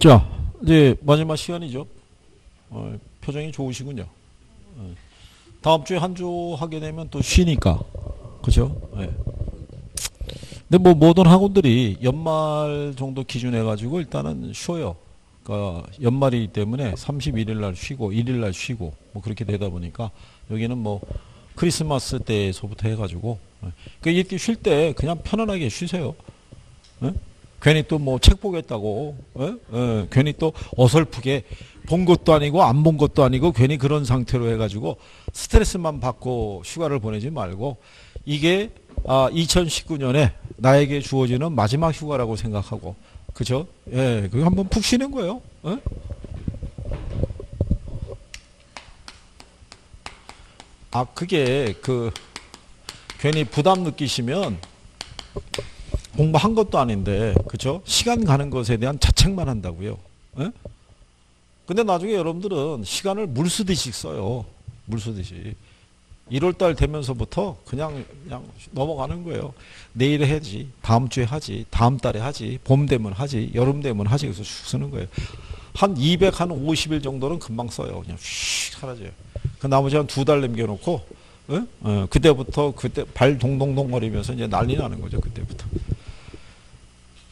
자, 이제 마지막 시간이죠. 표정이 좋으시군요. 다음 주에 한 주 하게 되면 또 쉬니까, 그죠? 예. 근데 뭐 모든 학원들이 연말 정도 기준해가지고 일단은 쉬어요. 그러니까 연말이기 때문에 31일 날 쉬고, 1일 날 쉬고, 뭐 그렇게 되다 보니까 여기는 뭐 크리스마스 때에서부터 해가지고, 그러니까 이렇게 쉴 때 그냥 편안하게 쉬세요. 예? 괜히 또 뭐 책 보겠다고, 예? 예. 괜히 또 어설프게 본 것도 아니고 안 본 것도 아니고 괜히 그런 상태로 해가지고 스트레스만 받고 휴가를 보내지 말고, 이게 2019년에 나에게 주어지는 마지막 휴가라고 생각하고, 그죠? 예, 그거 한번 푹 쉬는 거예요. 예? 그게 괜히 부담 느끼시면 공부한 것도 아닌데, 그죠? 시간 가는 것에 대한 자책만 한다고요. 예? 근데 나중에 여러분들은 시간을 물 쓰듯이 써요. 물 쓰듯이. 1월달 되면서부터 그냥 넘어가는 거예요. 내일 해야지, 다음 주에 하지, 다음 달에 하지, 봄 되면 하지, 여름 되면 하지, 그래서 슉 쓰는 거예요. 한 250일 정도는 금방 써요. 그냥 슉 사라져요. 그 나머지 한 두 달 남겨놓고, 응? 그때부터 발 동동동 거리면서 이제 난리 나는 거죠. 그때부터.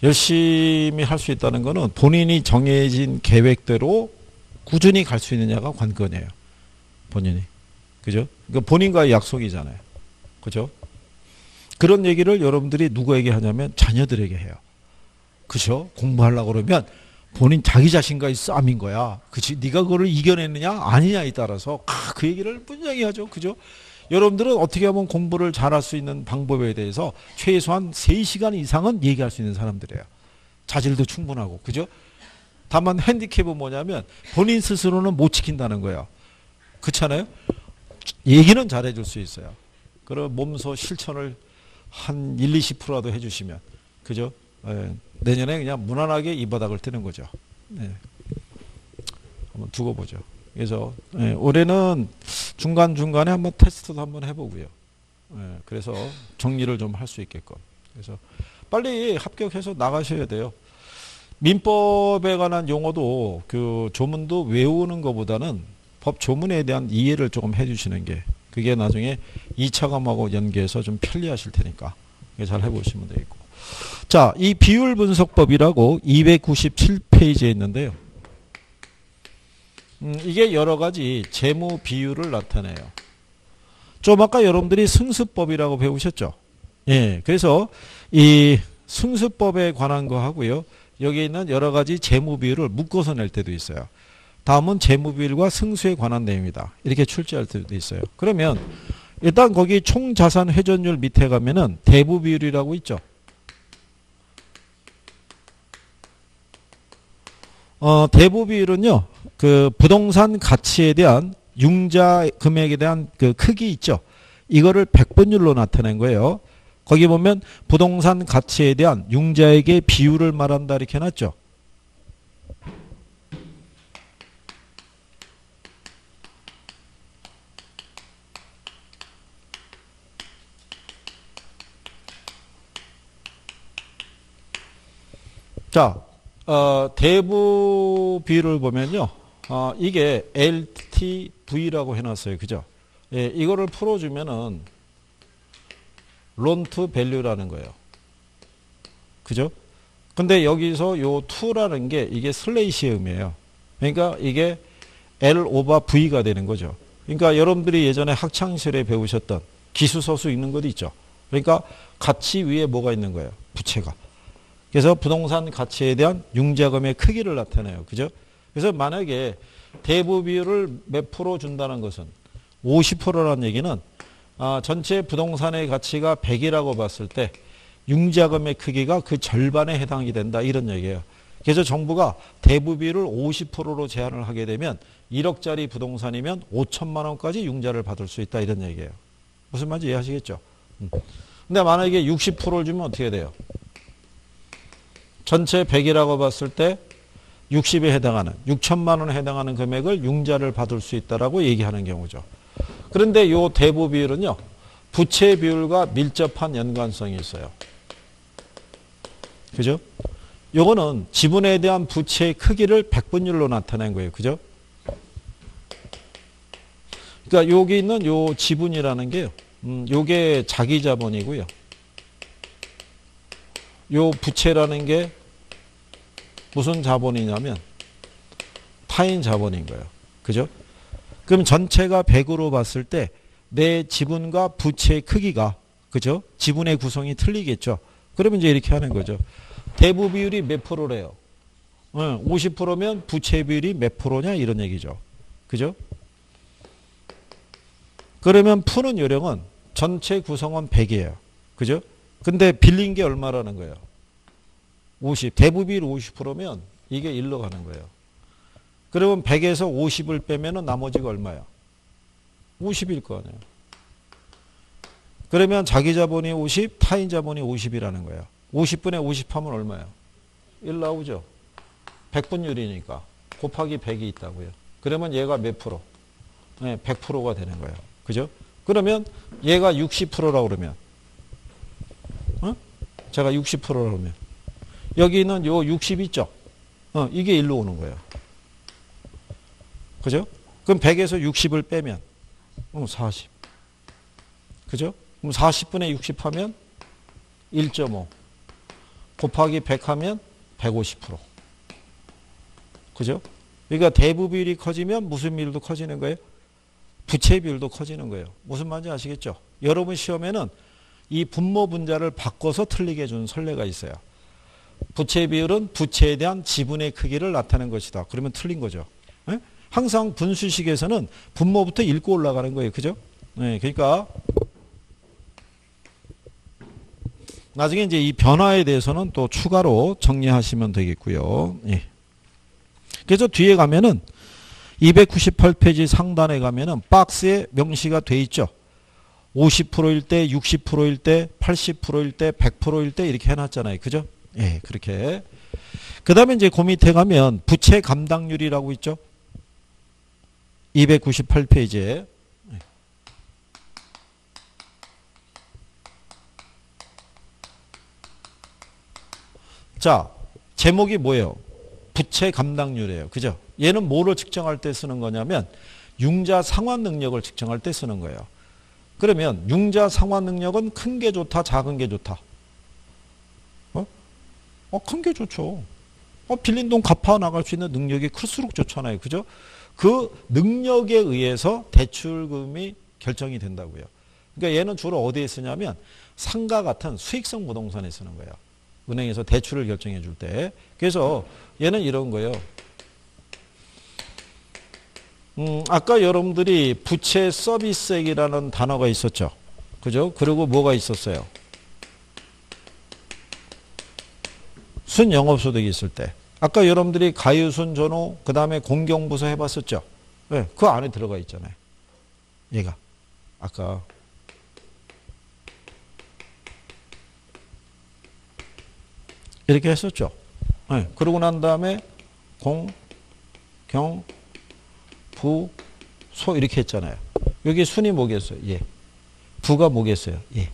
열심히 할 수 있다는 거는 본인이 정해진 계획대로 꾸준히 갈 수 있느냐가 관건이에요. 본인이. 그죠? 그러니까 본인과의 약속이잖아요. 그죠? 그런 얘기를 여러분들이 누구에게 하냐면 자녀들에게 해요. 그죠? 공부하려고 그러면 본인 자기 자신과의 싸움인 거야. 그치? 네가 그거를 이겨내느냐 아니냐에 따라서 그 얘기를 분명히 하죠. 그죠? 여러분들은 어떻게 하면 공부를 잘할 수 있는 방법에 대해서 최소한 3시간 이상은 얘기할 수 있는 사람들이에요. 자질도 충분하고, 그죠? 다만 핸디캡은 뭐냐면 본인 스스로는 못 지킨다는 거예요. 그렇잖아요? 얘기는 잘해줄 수 있어요. 그럼 몸소 실천을 한 20~20%라도 해주시면, 그죠? 예, 내년에 그냥 무난하게 이 바닥을 뜨는 거죠. 예. 한번 두고 보죠. 그래서 예, 올해는 중간중간에 한번 테스트도 한번 해보고요. 예, 그래서 정리를 좀 할 수 있게끔. 그래서 빨리 합격해서 나가셔야 돼요. 민법에 관한 용어도 그 조문도 외우는 것보다는 법 조문에 대한 이해를 조금 해주시는 게, 그게 나중에 2차감하고 연계해서 좀 편리하실 테니까 잘 해보시면 되겠고. 자, 이 비율 분석법이라고 297페이지에 있는데요. 이게 여러 가지 재무 비율을 나타내요. 좀 아까 여러분들이 승수법이라고 배우셨죠? 예. 그래서 이 승수법에 관한 거 하고요. 여기 있는 여러 가지 재무 비율을 묶어서 낼 때도 있어요. 다음은 재무 비율과 승수에 관한 내용이다. 이렇게 출제할 때도 있어요. 그러면 일단 거기 총 자산 회전율 밑에 가면은 대부 비율이라고 있죠. 대부 비율은요. 그 부동산 가치에 대한 융자 금액에 대한 그 크기 있죠. 이거를 백분율로 나타낸 거예요. 거기 보면 부동산 가치에 대한 융자액의 비율을 말한다 이렇게 해놨죠. 자, 대부 비율을 보면요. 이게 LTV라고 해놨어요. 그죠? 예, 이거를 풀어주면은 loan to value라는 거예요. 그죠? 근데 여기서 요 2라는 게 이게 슬래시의 의미예요. 그러니까 이게 L over V가 되는 거죠. 그러니까 여러분들이 예전에 학창시절에 배우셨던 기수서수 읽는 것도 있죠. 그러니까 가치 위에 뭐가 있는 거예요? 부채가. 그래서 부동산 가치에 대한 융자금의 크기를 나타내요. 그죠? 그래서 만약에 대부 비율을 몇 프로 준다는 것은 50%라는 얘기는 전체 부동산의 가치가 100이라고 봤을 때 융자금의 크기가 그 절반에 해당이 된다, 이런 얘기예요. 그래서 정부가 대부 비율을 50%로 제한을 하게 되면 1억짜리 부동산이면 5천만 원까지 융자를 받을 수 있다, 이런 얘기예요. 무슨 말인지 이해하시겠죠? 근데 만약에 60%를 주면 어떻게 돼요? 전체 100이라고 봤을 때 60에 해당하는 6천만 원에 해당하는 금액을 융자를 받을 수 있다라고 얘기하는 경우죠. 그런데 이 대부 비율은요. 부채 비율과 밀접한 연관성이 있어요. 그죠? 요거는 지분에 대한 부채의 크기를 백분율로 나타낸 거예요. 그죠? 그러니까 여기 있는 요 지분이라는 게요. 요게 자기 자본이고요. 요 부채라는 게 무슨 자본이냐면 타인 자본인 거예요. 그죠? 그럼 전체가 100으로 봤을 때 내 지분과 부채의 크기가, 그죠? 지분의 구성이 틀리겠죠. 그러면 이제 이렇게 하는 거죠. 대부 비율이 몇 프로래요? 50%면 부채 비율이 몇 프로냐 이런 얘기죠. 그죠? 그러면 푸는 요령은 전체 구성원 100이에요. 그죠? 근데 빌린 게 얼마라는 거예요? 50. 대부 비율 50%면 이게 1로 가는 거예요. 그러면 100에서 50을 빼면 나머지가 얼마야? 50일 거 아니에요. 그러면 자기 자본이 50, 타인 자본이 50이라는 거예요. 50분의 50 하면 얼마예요? 1 나오죠. 100분율이니까 곱하기 100이 있다고요. 그러면 얘가 몇 프로? 네, 100%가 되는 거예요. 그죠? 그러면 얘가 60%라고 그러면 제가 60%라고 그러면 여기 있는 요 60 있죠? 이게 1로 오는 거예요. 그죠? 그럼 100에서 60을 빼면 40. 그죠? 그럼 40분의 60 하면 1.5 곱하기 100 하면 150%. 그죠? 그러니까 대부 비율이 커지면 무슨 비율도 커지는 거예요? 부채 비율도 커지는 거예요. 무슨 말인지 아시겠죠? 여러분 시험에는 이 분모 분자를 바꿔서 틀리게 해주는 선례가 있어요. 부채 비율은 부채에 대한 지분의 크기를 나타낸 것이다. 그러면 틀린 거죠. 네? 항상 분수식에서는 분모부터 읽고 올라가는 거예요. 그죠? 네, 그러니까 나중에 이제 이 변화에 대해서는 또 추가로 정리하시면 되겠고요. 예. 그래서 뒤에 가면은 298페이지 상단에 가면은 박스에 명시가 돼 있죠. 50%일 때, 60%일 때, 80%일 때, 100%일 때 이렇게 해놨잖아요. 그죠? 예, 그렇게. 그 다음에 이제 그 밑에 가면 부채 감당률이라고 있죠. 298페이지에. 자, 제목이 뭐예요? 부채 감당률이에요. 그죠? 얘는 뭐를 측정할 때 쓰는 거냐면 융자 상환 능력을 측정할 때 쓰는 거예요. 그러면 융자 상환 능력은 큰 게 좋다, 작은 게 좋다? 큰 게 좋죠. 빌린 돈 갚아 나갈 수 있는 능력이 클수록 좋잖아요. 그죠? 그 능력에 의해서 대출금이 결정이 된다고요. 그러니까 얘는 주로 어디에 쓰냐면 상가 같은 수익성 부동산에 쓰는 거예요. 은행에서 대출을 결정해 줄 때. 그래서 얘는 이런 거예요. 아까 여러분들이 부채 서비스액이라는 단어가 있었죠. 그죠? 그리고 뭐가 있었어요? 순영업소득이 있을 때. 아까 여러분들이 가유순 전후 그 다음에 공경부서 해봤었죠. 네, 그 안에 들어가 있잖아요. 얘가 아까 이렇게 했었죠. 네, 그러고 난 다음에 공, 경, 부, 소 이렇게 했잖아요. 여기 순이 뭐겠어요? 예. 부가 뭐겠어요? 예.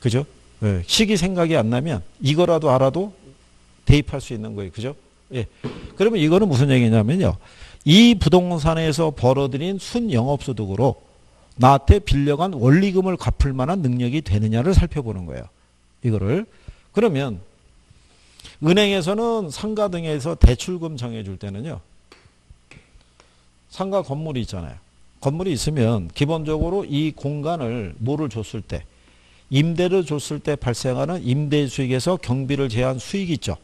그죠? 예. 식이 생각이 안 나면 이거라도 알아도 대입할 수 있는 거예요. 그죠? 예. 그러면 이거는 무슨 얘기냐면요. 이 부동산에서 벌어들인 순영업소득으로 나한테 빌려간 원리금을 갚을 만한 능력이 되느냐를 살펴보는 거예요. 이거를. 그러면 은행에서는 상가 등에서 대출금 정해줄 때는요. 상가 건물이 있잖아요. 건물이 있으면 기본적으로 이 공간을 뭐를 줬을 때, 임대를 줬을 때 발생하는 임대 수익에서 경비를 제한 수익이 있죠.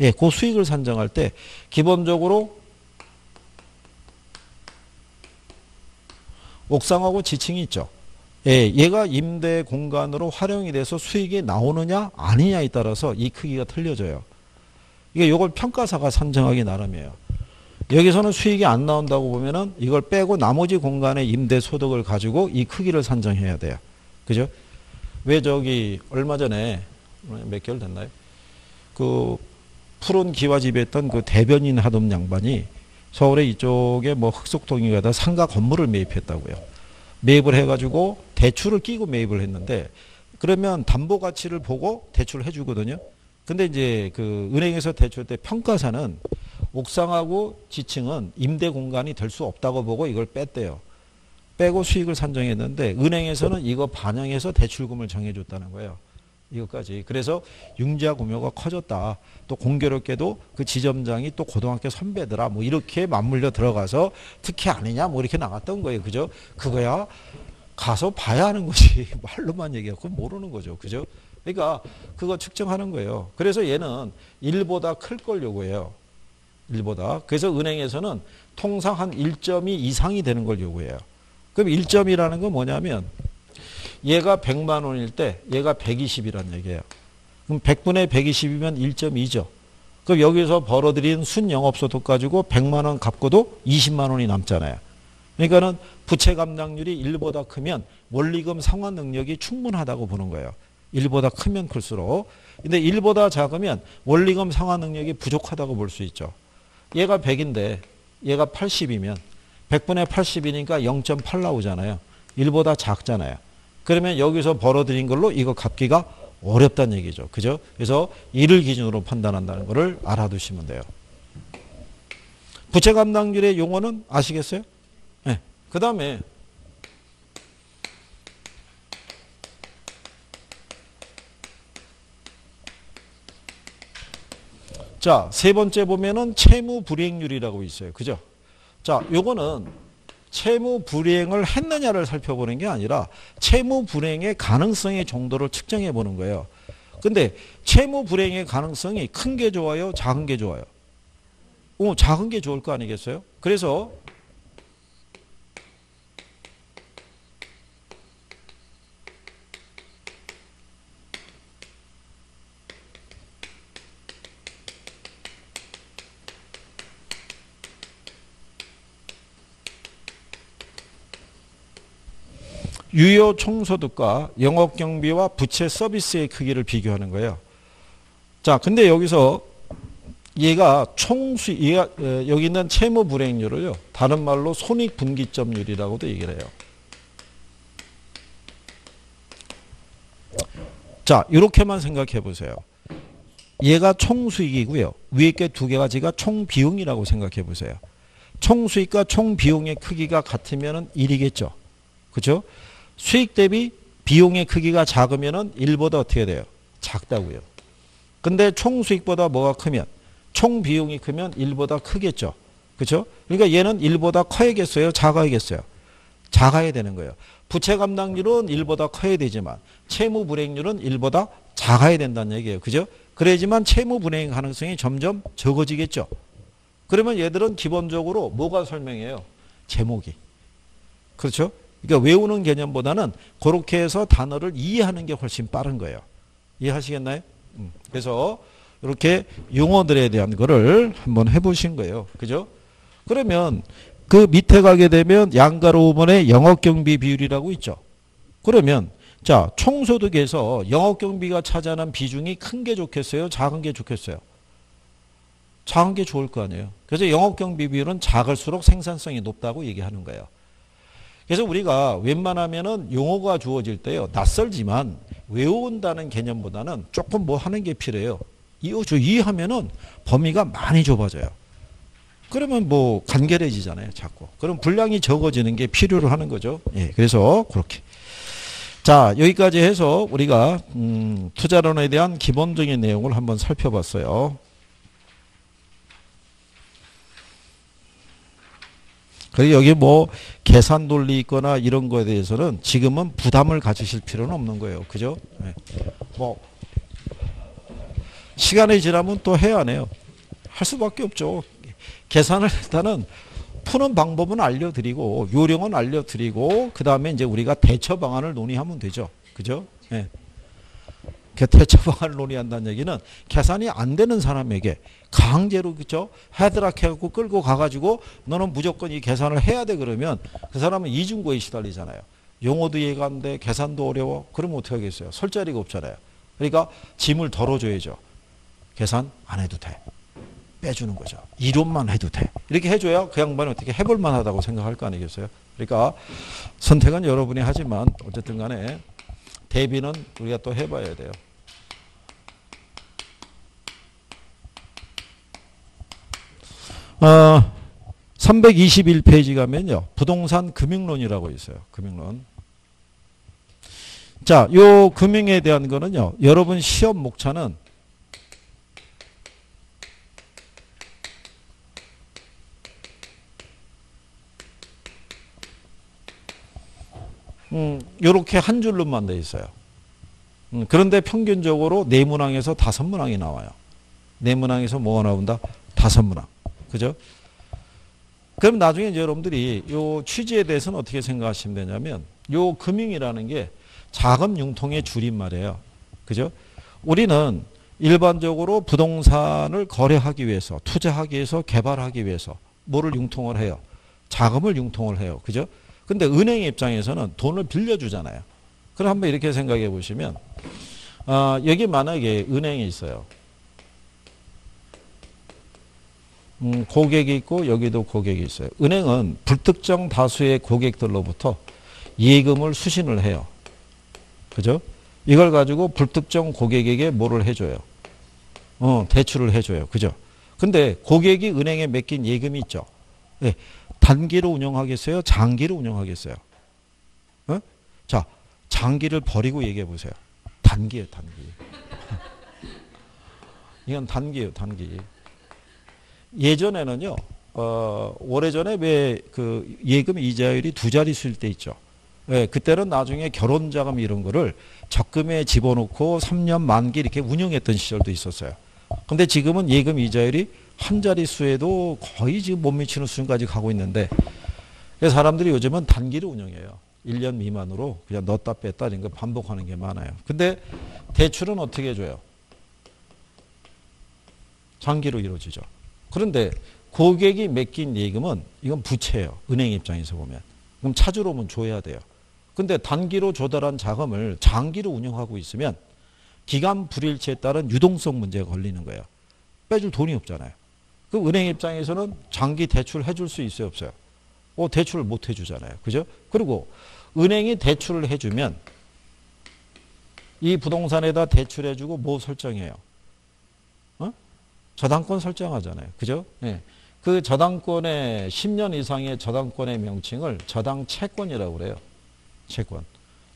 예, 그 수익을 산정할 때 기본적으로 옥상하고 지층이 있죠. 예, 얘가 임대 공간으로 활용이 돼서 수익이 나오느냐 아니냐에 따라서 이 크기가 틀려져요. 이게 요걸 평가사가 산정하기 나름이에요. 여기서는 수익이 안 나온다고 보면은 이걸 빼고 나머지 공간의 임대 소득을 가지고 이 크기를 산정해야 돼요. 그죠? 왜 저기 얼마 전에 몇 개월 됐나요? 그 푸른 기와집에 있던 그 대변인 하던 양반이 서울의 이쪽에 뭐 흑석동이가다 상가 건물을 매입했다고요. 매입을 해가지고 대출을 끼고 매입을 했는데 그러면 담보 가치를 보고 대출을 해주거든요. 근데 이제 그 은행에서 대출 때 평가사는 옥상하고 지층은 임대 공간이 될 수 없다고 보고 이걸 뺐대요. 빼고 수익을 산정했는데 은행에서는 이거 반영해서 대출금을 정해줬다는 거예요. 이것까지. 그래서 융자 규모가 커졌다. 또 공교롭게도 그 지점장이 또 고등학교 선배더라. 뭐 이렇게 맞물려 들어가서 특혜 아니냐 뭐 이렇게 나갔던 거예요. 그죠? 그거야 가서 봐야 하는 거지. 말로만 얘기하고 모르는 거죠. 그죠? 그러니까 그거 측정하는 거예요. 그래서 얘는 1보다 클 걸 요구해요. 1보다. 그래서 은행에서는 통상 한 1.2 이상이 되는 걸 요구해요. 그럼 1점이라는 건 뭐냐면 얘가 100만 원일 때 얘가 120이란 얘기예요. 그럼 100분의 120이면 1.2죠. 그럼 여기서 벌어들인 순영업소득 가지고 100만 원 갚고도 20만 원이 남잖아요. 그러니까는 부채 감당률이 1보다 크면 원리금 상환 능력이 충분하다고 보는 거예요. 1보다 크면 클수록. 근데 1보다 작으면 원리금 상환 능력이 부족하다고 볼 수 있죠. 얘가 100인데 얘가 80이면 100분의 80이니까 0.8 나오잖아요. 1보다 작잖아요. 그러면 여기서 벌어들인 걸로 이거 갚기가 어렵다는 얘기죠. 그죠? 그래서 이를 기준으로 판단한다는 거를 알아두시면 돼요. 부채 감당률의 용어는 아시겠어요? 네. 그 다음에 자, 세 번째 보면은 채무 불이행률이라고 있어요. 그죠? 자, 요거는 채무 불이행을 했느냐를 살펴보는 게 아니라 채무 불이행의 가능성의 정도를 측정해 보는 거예요. 근데 채무 불이행의 가능성이 큰 게 좋아요? 작은 게 좋아요? 작은 게 좋을 거 아니겠어요? 그래서 유효 총소득과 영업경비와 부채 서비스의 크기를 비교하는 거예요. 자, 근데 여기서 얘가 얘가 여기 있는 채무 불이행률을요. 다른 말로 손익분기점률이라고도 얘기를 해요. 자, 이렇게만 생각해 보세요. 얘가 총수익이고요. 위에 게 두 가지가 총비용이라고 생각해 보세요. 총수익과 총비용의 크기가 같으면 1이겠죠. 그렇죠? 수익 대비 비용의 크기가 작으면 1보다 어떻게 돼요? 작다고요. 근데 총수익보다 뭐가 크면? 총비용이 크면 1보다 크겠죠. 그렇죠? 그러니까 얘는 1보다 커야겠어요? 작아야겠어요? 작아야 되는 거예요. 부채 감당률은 1보다 커야 되지만 채무 불이행률은 1보다 작아야 된다는 얘기예요. 그죠? 그래야지만 채무 불이행 가능성이 점점 적어지겠죠. 그러면 얘들은 기본적으로 뭐가 설명해요? 제목이. 그렇죠? 그러니까 외우는 개념보다는 그렇게 해서 단어를 이해하는 게 훨씬 빠른 거예요. 이해하시겠나요? 그래서 이렇게 용어들에 대한 거를 한번 해보신 거예요. 그죠? 그러면 그 밑에 가게 되면 양가로 5번의 영업경비 비율이라고 있죠. 그러면 자, 총소득에서 영업경비가 차지하는 비중이 큰 게 좋겠어요? 작은 게 좋겠어요? 작은 게 좋을 거 아니에요. 그래서 영업경비 비율은 작을수록 생산성이 높다고 얘기하는 거예요. 그래서 우리가 웬만하면은 용어가 주어질 때요. 낯설지만 외운다는 개념보다는 조금 뭐 하는 게 필요해요. 이해하면은 범위가 많이 좁아져요. 그러면 뭐 간결해지잖아요. 자꾸. 그럼 분량이 적어지는 게 필요로 하는 거죠. 예, 그래서 그렇게. 자, 여기까지 해서 우리가 투자론에 대한 기본적인 내용을 한번 살펴봤어요. 그리고 여기 뭐 계산 논리 있거나 이런 거에 대해서는 지금은 부담을 가지실 필요는 없는 거예요. 그죠? 네. 뭐 시간이 지나면 또 해야 하네요. 할 수밖에 없죠. 계산을 일단은 푸는 방법은 알려드리고 요령은 알려드리고 그 다음에 이제 우리가 대처 방안을 논의하면 되죠. 그죠? 네. 그 대처 방안을 논의한다는 얘기는 계산이 안 되는 사람에게 강제로 그죠? 헤드락 해갖고 끌고 가가지고 너는 무조건 이 계산을 해야 돼 그러면 그 사람은 이중고에 시달리잖아요. 용어도 이해가 안 돼. 계산도 어려워. 그러면 어떻게 하겠어요? 설 자리가 없잖아요. 그러니까 짐을 덜어줘야죠. 계산 안 해도 돼. 빼주는 거죠. 이론만 해도 돼. 이렇게 해줘야 그 양반이 어떻게 해볼 만하다고 생각할 거 아니겠어요? 그러니까 선택은 여러분이 하지만 어쨌든 간에 대비는 우리가 또 해봐야 돼요. 321페이지 가면요. 부동산 금융론이라고 있어요. 금융론. 자, 요 금융에 대한 거는요. 여러분 시험 목차는 요렇게 한 줄로만 돼 있어요. 그런데 평균적으로 네 문항에서 다섯 문항이 나와요. 네 문항에서 뭐가 나온다? 다섯 문항. 그죠? 그럼 나중에 이제 여러분들이 요 취지에 대해서는 어떻게 생각하시면 되냐면 요 금융이라는 게 자금 융통의 줄임말이에요. 그죠? 우리는 일반적으로 부동산을 거래하기 위해서, 투자하기 위해서, 개발하기 위해서 뭐를 융통을 해요? 자금을 융통을 해요. 그죠? 근데 은행 입장에서는 돈을 빌려주잖아요. 그럼 한번 이렇게 생각해 보시면 여기 만약에 은행이 있어요. 고객이 있고 여기도 고객이 있어요. 은행은 불특정 다수의 고객들로부터 예금을 수신을 해요. 그죠? 이걸 가지고 불특정 고객에게 뭐를 해줘요? 대출을 해줘요. 그죠? 근데 고객이 은행에 맡긴 예금이 있죠. 네. 단기로 운영하겠어요? 장기로 운영하겠어요? 어? 자, 장기를 버리고 얘기해 보세요. 단기예요, 단기. 이건 단기예요, 단기. 예전에는요, 오래전에 왜 그 예금 이자율이 두 자릿수일 때 있죠. 예, 그때는 나중에 결혼자금 이런 거를 적금에 집어넣고 3년 만기 이렇게 운영했던 시절도 있었어요. 근데 지금은 예금 이자율이 한 자릿수에도 거의 지금 못 미치는 수준까지 가고 있는데 사람들이 요즘은 단기로 운영해요. 1년 미만으로 그냥 넣었다 뺐다 이런 거 반복하는 게 많아요. 근데 대출은 어떻게 해줘요? 장기로 이루어지죠. 그런데 고객이 맡긴 예금은 이건 부채예요. 은행 입장에서 보면. 그럼 찾으러 오면 줘야 돼요. 근데 단기로 조달한 자금을 장기로 운영하고 있으면 기간 불일치에 따른 유동성 문제가 걸리는 거예요. 빼줄 돈이 없잖아요. 그 은행 입장에서는 장기 대출 해줄 수 있어요? 없어요? 대출을 못 해주잖아요. 그죠? 그리고 은행이 대출을 해주면 이 부동산에다 대출해주고 뭐 설정해요? 저당권 설정하잖아요. 그죠? 예. 그 저당권의 10년 이상의 저당권의 명칭을 저당 채권이라고 그래요. 채권.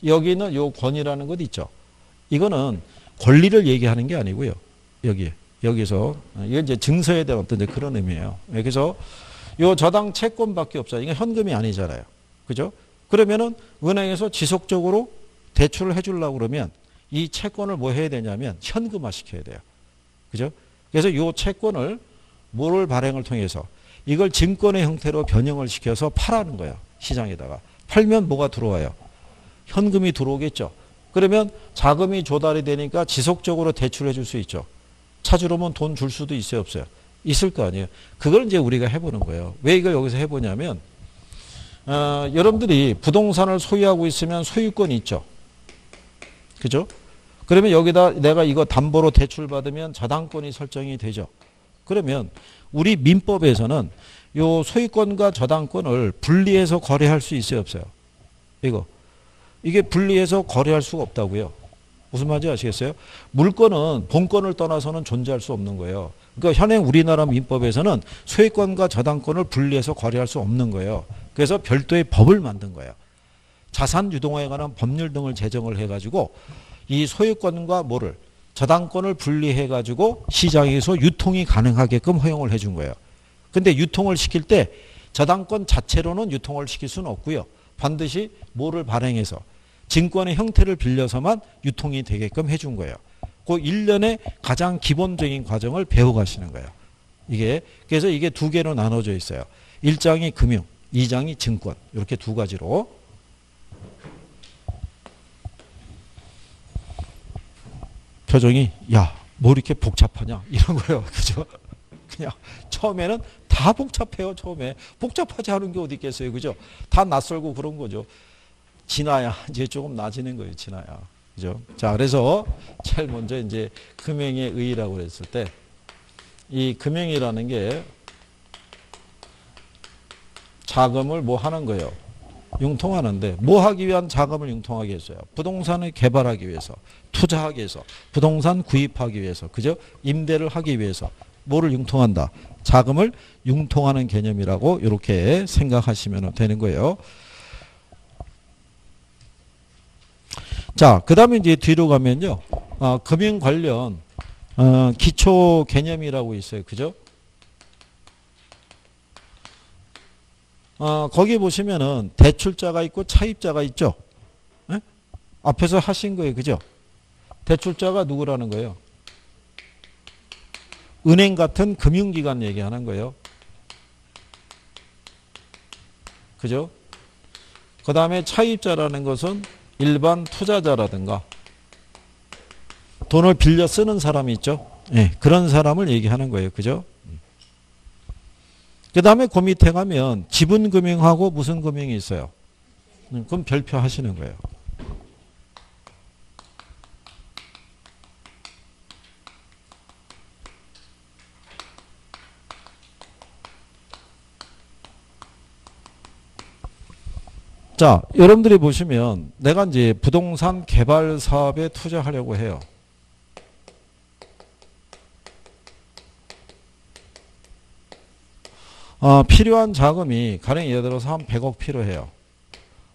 여기는 요 권이라는 것 있죠. 이거는 권리를 얘기하는 게 아니고요. 여기서 이게 이제 증서에 대한 어떤 그런 의미예요. 그래서 요 저당 채권밖에 없어요. 이게 현금이 아니잖아요. 그죠? 그러면은 은행에서 지속적으로 대출을 해주려고 그러면 이 채권을 뭐 해야 되냐면 현금화 시켜야 돼요. 그죠? 그래서 이 채권을 뭐를 발행을 통해서 이걸 증권의 형태로 변형을 시켜서 팔라는 거예요. 시장에다가. 팔면 뭐가 들어와요? 현금이 들어오겠죠. 그러면 자금이 조달이 되니까 지속적으로 대출해 줄 수 있죠. 찾으러 오면 돈 줄 수도 있어요? 없어요? 있을 거 아니에요. 그걸 이제 우리가 해보는 거예요. 왜 이걸 여기서 해보냐면 여러분들이 부동산을 소유하고 있으면 소유권이 있죠. 그죠? 그러면 여기다 내가 이거 담보로 대출받으면 저당권이 설정이 되죠. 그러면 우리 민법에서는 요 소유권과 저당권을 분리해서 거래할 수 있어요? 없어요? 이게 분리해서 거래할 수가 없다고요. 무슨 말인지 아시겠어요? 물권은 본권을 떠나서는 존재할 수 없는 거예요. 그러니까 현행 우리나라 민법에서는 소유권과 저당권을 분리해서 거래할 수 없는 거예요. 그래서 별도의 법을 만든 거예요. 자산 유동화에 관한 법률 등을 제정을 해가지고 이 소유권과 저당권을 분리해가지고 시장에서 유통이 가능하게끔 허용을 해준 거예요. 근데 유통을 시킬 때 저당권 자체로는 유통을 시킬 수는 없고요. 반드시 뭐를 발행해서 증권의 형태를 빌려서만 유통이 되게끔 해준 거예요. 그 1년의 가장 기본적인 과정을 배워가시는 거예요. 그래서 이게 두 개로 나눠져 있어요. 1장이 금융, 2장이 증권. 이렇게 두 가지로. 표정이 야, 뭐 이렇게 복잡하냐 이런 거예요. 그죠? 그냥 처음에는 다 복잡해요. 처음에 복잡하지 않은 게 어디 있겠어요. 그죠? 다 낯설고 그런 거죠. 지나야 이제 조금 나아지는 거예요. 지나야. 그죠? 자, 그래서 제일 먼저 이제 금융의 의의라고 그랬을 때 이 금융이라는 게 자금을 뭐 하는 거예요? 융통하는데 뭐 하기 위한 자금을 융통하게 했어요? 부동산을 개발하기 위해서, 투자하기 위해서, 부동산 구입하기 위해서, 그죠? 임대를 하기 위해서 뭐를 융통한다? 자금을 융통하는 개념이라고 이렇게 생각하시면 되는 거예요. 자, 그 다음에 이제 뒤로 가면요. 금융 관련 기초 개념이라고 있어요. 그죠? 거기 보시면은 대출자가 있고 차입자가 있죠. 에? 앞에서 하신 거예요. 그죠? 대출자가 누구라는 거예요? 은행 같은 금융기관 얘기하는 거예요. 그죠? 그 다음에 차입자라는 것은 일반 투자자라든가 돈을 빌려 쓰는 사람이 있죠. 네, 그런 사람을 얘기하는 거예요. 그죠? 그 다음에 그 밑에 가면 지분금융하고 무슨 금융이 있어요? 그럼 별표 하시는 거예요. 자, 여러분들이 보시면 내가 이제 부동산 개발 사업에 투자하려고 해요. 필요한 자금이 가령 예를 들어서 한 100억 필요해요.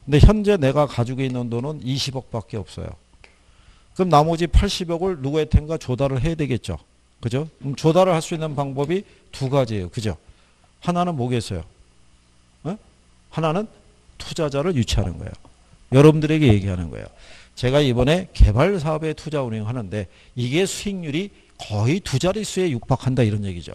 근데 현재 내가 가지고 있는 돈은 20억밖에 없어요. 그럼 나머지 80억을 누구한테인가 조달을 해야 되겠죠. 그죠? 그럼 조달을 할 수 있는 방법이 두 가지예요. 그죠? 하나는 뭐겠어요? 어? 하나는 투자자를 유치하는 거예요. 여러분들에게 얘기하는 거예요. 제가 이번에 개발 사업에 투자 운영하는데 이게 수익률이 거의 두 자릿수에 육박한다 이런 얘기죠.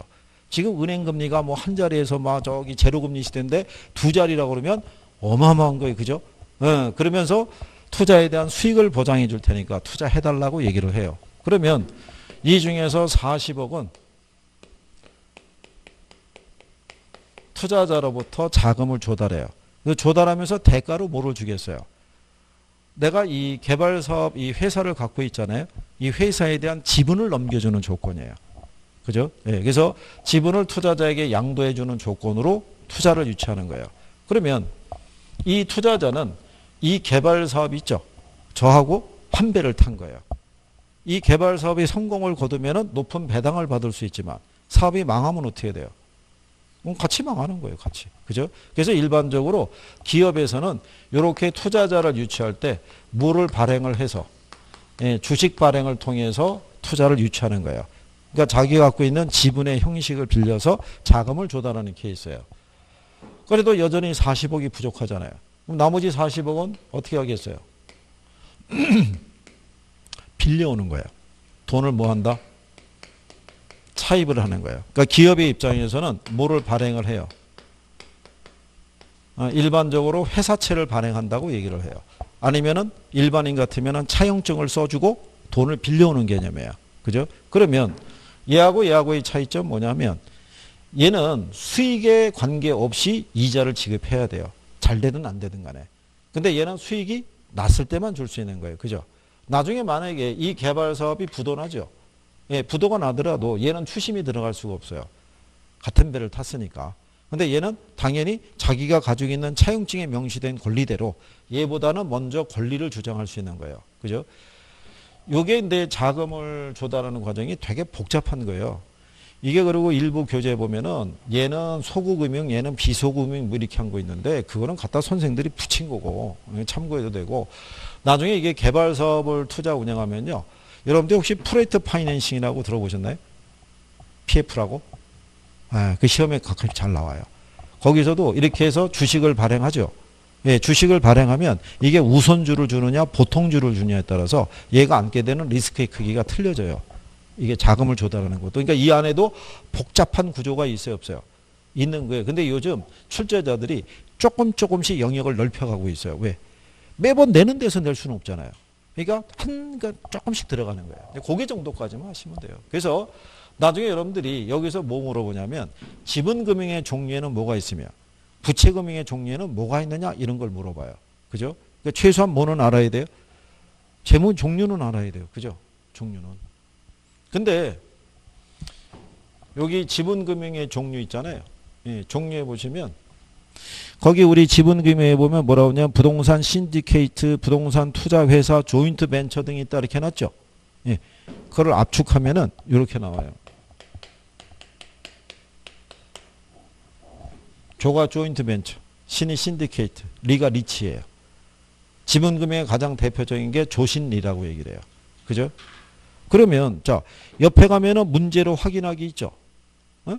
지금 은행 금리가 뭐 한 자리에서 막 저기 제로 금리 시대인데 두 자리라고 그러면 어마어마한 거예요. 그죠? 예, 그러면서 투자에 대한 수익을 보장해 줄 테니까 투자해 달라고 얘기를 해요. 그러면 이 중에서 40억은 투자자로부터 자금을 조달해요. 조달하면서 대가로 뭐를 주겠어요? 내가 이 개발사업 이 회사를 갖고 있잖아요. 이 회사에 대한 지분을 넘겨주는 조건이에요. 그죠? 예, 그래서 지분을 투자자에게 양도해주는 조건으로 투자를 유치하는 거예요. 그러면 이 투자자는 이 개발사업이 있죠. 저하고 한 배를 탄 거예요. 이 개발사업이 성공을 거두면 높은 배당을 받을 수 있지만 사업이 망하면 어떻게 돼요? 같이 망하는 거예요. 같이. 그죠? 그래서 일반적으로 기업에서는 이렇게 투자자를 유치할 때 뭐를 발행을 해서 주식 발행을 통해서 투자를 유치하는 거예요. 그러니까 자기가 갖고 있는 지분의 형식을 빌려서 자금을 조달하는 케이스예요. 그래도 여전히 40억이 부족하잖아요. 그럼 나머지 40억은 어떻게 하겠어요? 빌려오는 거예요. 돈을 뭐 한다? 차입을 하는 거예요. 그러니까 기업의 입장에서는 뭐를 발행을 해요? 일반적으로 회사채를 발행한다고 얘기를 해요. 아니면은 일반인 같으면은 차용증을 써주고 돈을 빌려오는 개념이에요. 그죠? 그러면 얘하고 얘하고의 차이점 뭐냐면 얘는 수익에 관계없이 이자를 지급해야 돼요. 잘 되든 안 되든 간에. 근데 얘는 수익이 났을 때만 줄 수 있는 거예요. 그죠? 나중에 만약에 이 개발 사업이 부도나죠. 예, 부도가 나더라도 얘는 추심이 들어갈 수가 없어요. 같은 배를 탔으니까. 근데 얘는 당연히 자기가 가지고 있는 차용증에 명시된 권리대로 얘보다는 먼저 권리를 주장할 수 있는 거예요. 그죠? 요게 근데 자금을 조달하는 과정이 되게 복잡한 거예요. 이게 그리고 일부 교재에 보면은 얘는 소구금융, 얘는 비소구금융 이렇게 한 거 있는데 그거는 갖다 선생들이 붙인 거고 참고해도 되고 나중에 이게 개발 사업을 투자 운영하면요. 여러분들 혹시 프로젝트 파이낸싱이라고 들어보셨나요? PF라고? 아, 그 시험에 가끔 잘 나와요. 거기서도 이렇게 해서 주식을 발행하죠. 예, 주식을 발행하면 이게 우선주를 주느냐 보통주를 주느냐에 따라서 얘가 안게 되는 리스크의 크기가 틀려져요. 이게 자금을 조달하는 것도. 그러니까 이 안에도 복잡한 구조가 있어요, 없어요? 있는 거예요. 근데 요즘 출제자들이 조금씩 영역을 넓혀가고 있어요. 왜? 매번 내는 데서 낼 수는 없잖아요. 그러니까 조금씩 들어가는 거예요. 고개 정도까지만 하시면 돼요. 그래서 나중에 여러분들이 여기서 뭐 물어보냐면 지분금융의 종류에는 뭐가 있으며 부채금융의 종류에는 뭐가 있느냐 이런 걸 물어봐요. 그죠? 그러니까 최소한 뭐는 알아야 돼요? 재무 종류는 알아야 돼요. 그죠? 종류는. 근데 여기 지분금융의 종류 있잖아요. 예, 종류에 보시면 거기 우리 지분금융에 보면 뭐라고 하냐면 부동산 신디케이트, 부동산 투자회사, 조인트 벤처 등이 있다 이렇게 해놨죠. 예, 그걸 압축하면은 이렇게 나와요. 조가 조인트 벤처, 신이 신디케이트, 리가 리치예요. 지분금융의 가장 대표적인 게 조신리라고 얘기를 해요. 그죠? 그러면 자 옆에 가면은 문제로 확인하기 있죠. 어?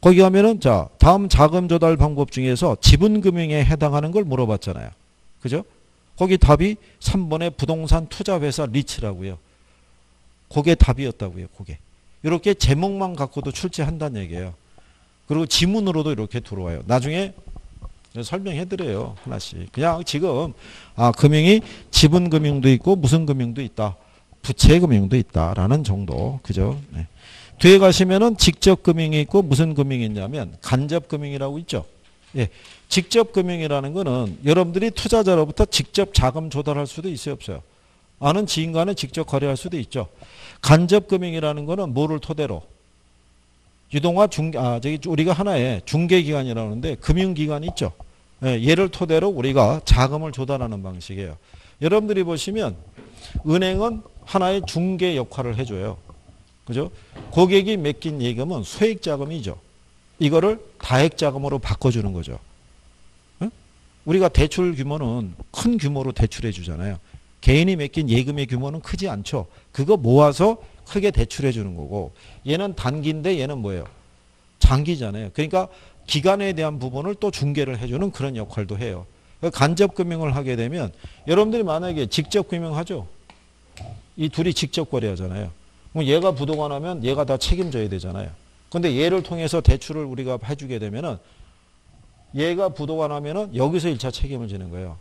거기 가면은 자 다음 자금 조달 방법 중에서 지분금융에 해당하는 걸 물어봤잖아요. 그죠? 거기 답이 3번의 부동산 투자회사 리츠라고요. 그게 답이었다고요. 그게. 이렇게 제목만 갖고도 출제한다는 얘기예요. 그리고 지문으로도 이렇게 들어와요. 나중에 설명해드려요. 하나씩. 그냥 지금 아 금융이 지분금융도 있고 무슨 금융도 있다. 부채금융도 있다라는 정도. 그죠? 네. 뒤에 가시면은 직접금융이 있고 무슨 금융이 있냐면 간접금융이라고 있죠. 예. 직접금융이라는 거는 여러분들이 투자자로부터 직접 자금 조달할 수도 있어요, 없어요? 아는 지인간에 직접 거래할 수도 있죠. 간접금융이라는 거는 뭐를 토대로? 유동화 우리가 하나의 중개기관이라고 하는데 금융기관이 있죠. 예, 얘를 토대로 우리가 자금을 조달하는 방식이에요. 여러분들이 보시면 은행은 하나의 중개 역할을 해줘요. 그죠? 고객이 맡긴 예금은 소액자금이죠. 이거를 다액자금으로 바꿔주는 거죠. 응? 우리가 대출 규모는 큰 규모로 대출해 주잖아요. 개인이 맡긴 예금의 규모는 크지 않죠. 그거 모아서 크게 대출해 주는 거고 얘는 단기인데 얘는 뭐예요? 장기잖아요. 그러니까 기간에 대한 부분을 또 중개를 해주는 그런 역할도 해요. 간접금융을 하게 되면 여러분들이 만약에 직접금융하죠. 이 둘이 직접 거래하잖아요. 그럼 얘가 부도가 나면 얘가 다 책임져야 되잖아요. 근데 얘를 통해서 대출을 우리가 해주게 되면은 얘가 부도가 나면은 여기서 1차 책임을 지는 거예요.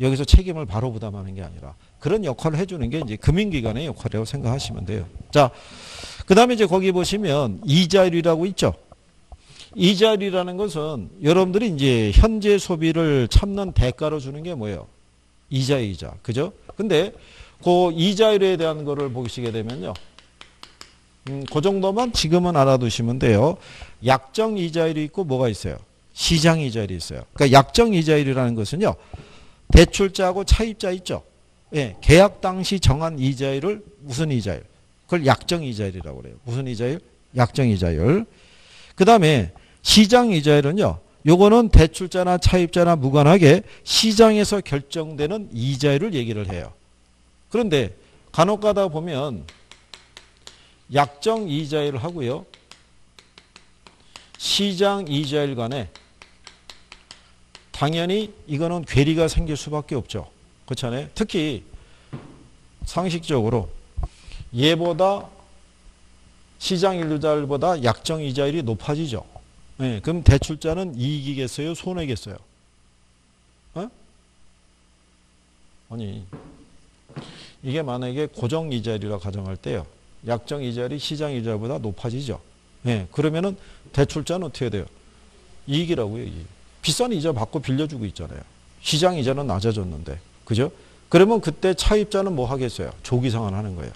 여기서 책임을 바로 부담하는 게 아니라 그런 역할을 해주는 게 이제 금융기관의 역할이라고 생각하시면 돼요. 자, 그 다음에 이제 거기 보시면 이자율이라고 있죠. 이자율이라는 것은 여러분들이 이제 현재 소비를 참는 대가로 주는 게 뭐예요? 이자. 그죠? 근데 그 이자율에 대한 거를 보시게 되면요. 그 정도만 지금은 알아두시면 돼요. 약정 이자율이 있고 뭐가 있어요? 시장 이자율이 있어요. 그러니까 약정 이자율이라는 것은요. 대출자하고 차입자 있죠. 예, 계약 당시 정한 이자율을 무슨 이자율? 그걸 약정 이자율이라고 그래요. 무슨 이자율? 약정 이자율. 그 다음에 시장 이자율은요. 요거는 대출자나 차입자나 무관하게 시장에서 결정되는 이자율을 얘기를 해요. 그런데 간혹 가다 보면 약정 이자율을 하고요. 시장 이자율 간에 당연히 이거는 괴리가 생길 수밖에 없죠. 그렇잖아요. 특히 상식적으로 얘보다 시장 이자율보다 약정 이자율이 높아지죠. 네, 그럼 대출자는 이익이겠어요? 손해겠어요? 어? 아니 이게 만약에 고정 이자율이라 가정할 때요. 약정 이자율이 시장 이자율보다 높아지죠. 네, 그러면은 대출자는 어떻게 돼요? 이익이라고요. 이익. 비싼 이자 받고 빌려주고 있잖아요. 시장 이자는 낮아졌는데. 그죠? 그러면 그때 차입자는 뭐 하겠어요? 조기상환 하는 거예요.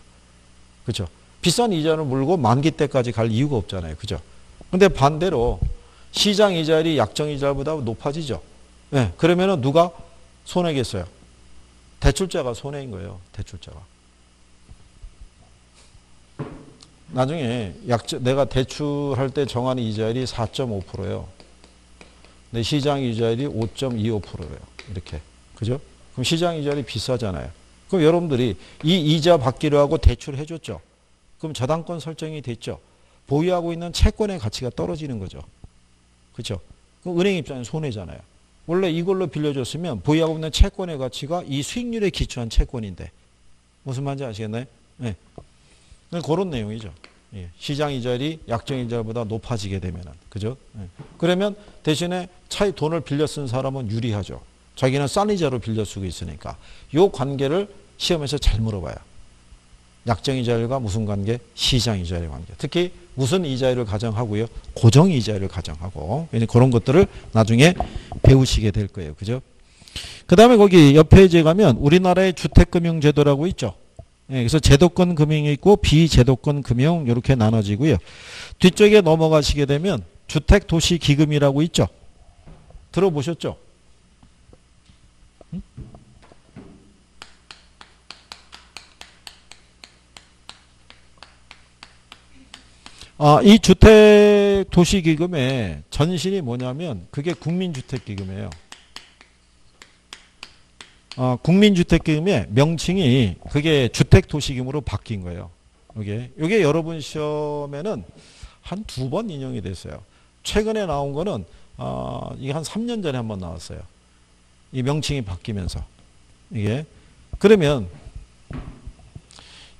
그죠? 비싼 이자를 물고 만기 때까지 갈 이유가 없잖아요. 그죠? 근데 반대로 시장 이자율이 약정 이자보다 높아지죠. 네, 그러면은 누가 손해겠어요? 대출자가 손해인 거예요. 대출자가. 나중에 내가 대출할 때 정한 이자율이 4.5%예요. 근데 시장 이자율이 5.25%예요. 이렇게. 그죠? 그럼 시장 이자율이 비싸잖아요. 그럼 여러분들이 이 이자 받기로 하고 대출해 줬죠. 그럼 저당권 설정이 됐죠. 보유하고 있는 채권의 가치가 떨어지는 거죠. 그렇죠? 그럼 은행 입장에서 손해잖아요. 원래 이걸로 빌려줬으면 보유하고 있는 채권의 가치가 이 수익률에 기초한 채권인데 무슨 말인지 아시겠나요? 네. 그런 내용이죠. 예. 시장 이자율이 약정 이자보다 높아지게 되면은 그죠? 예. 그러면 대신에 차에 돈을 빌려 쓴 사람은 유리하죠. 자기는 싼 이자로 빌려 쓰고 있으니까 요 관계를 시험에서 잘 물어봐요. 약정 이자율과 무슨 관계? 시장 이자율 관계. 특히 무슨 이자율을 가정하고요? 고정 이자율을 가정하고 그런 것들을 나중에 배우시게 될 거예요. 그죠? 그 다음에 거기 옆에 이제 가면 우리나라의 주택금융제도라고 있죠. 예, 그래서 제도권 금융이 있고 비제도권 금융 이렇게 나눠지고요. 뒤쪽에 넘어가시게 되면 주택도시기금이라고 있죠. 들어보셨죠? 응? 이 주택 도시기금의 전신이 뭐냐면 그게 국민주택기금이에요. 국민주택기금의 명칭이 그게 주택도시기금으로 바뀐 거예요. 이게 여러분 시험에는 한 두 번 인용이 됐어요. 최근에 나온 거는 이게 한 3년 전에 한번 나왔어요. 이 명칭이 바뀌면서. 이게 그러면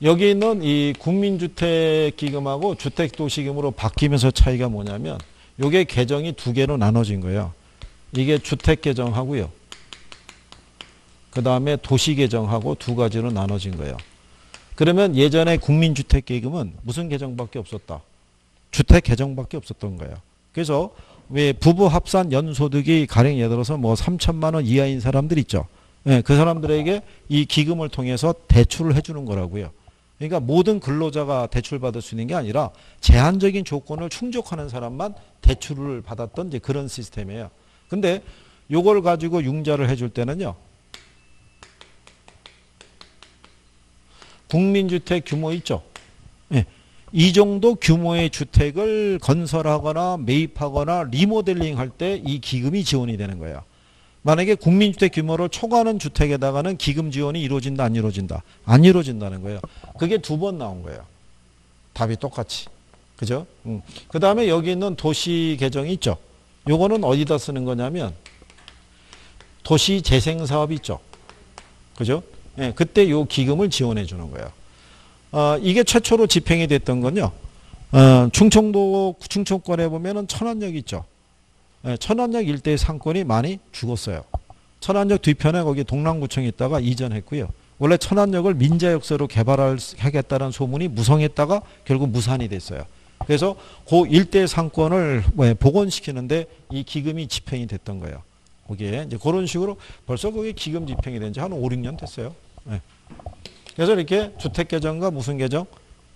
여기 있는 이 국민주택기금하고 주택도시기금으로 바뀌면서 차이가 뭐냐면 요게 계정이 두 개로 나눠진 거예요. 이게 주택계정하고요. 그 다음에 도시계정하고 두 가지로 나눠진 거예요. 그러면 예전에 국민주택기금은 무슨 계정밖에 없었다. 주택계정밖에 없었던 거예요. 그래서 왜 부부 합산 연소득이 가령 예를 들어서 뭐 3천만 원 이하인 사람들 있죠. 네, 그 사람들에게 이 기금을 통해서 대출을 해주는 거라고요. 그러니까 모든 근로자가 대출받을 수 있는 게 아니라 제한적인 조건을 충족하는 사람만 대출을 받았던 이제 그런 시스템이에요. 근데 요걸 가지고 융자를 해줄 때는요. 국민주택 규모 있죠. 네. 이 정도 규모의 주택을 건설하거나 매입하거나 리모델링 할 때 이 기금이 지원이 되는 거예요. 만약에 국민주택 규모를 초과하는 주택에다가는 기금 지원이 이루어진다, 안 이루어진다? 안 이루어진다는 거예요. 그게 두 번 나온 거예요. 답이 똑같이. 그죠? 그 다음에 여기 있는 도시 계정이 있죠. 요거는 어디다 쓰는 거냐면 도시 재생 사업이 있죠. 그죠? 예, 그때 요 기금을 지원해 주는 거예요. 이게 최초로 집행이 됐던 건요. 충청도 충청권에 보면은 천안역 있죠. 예, 천안역 일대의 상권이 많이 죽었어요. 천안역 뒤편에 거기 동남구청이 있다가 이전했고요. 원래 천안역을 민자역세로 개발하겠다는 소문이 무성했다가 결국 무산이 됐어요. 그래서 그 일대 상권을 복원시키는데 이 기금이 집행이 됐던 거예요. 거기에 이제 그런 식으로 벌써 거기 기금 집행이 된 지 한 5, 6년 됐어요. 예. 그래서 이렇게 주택 계정과 무슨 계정?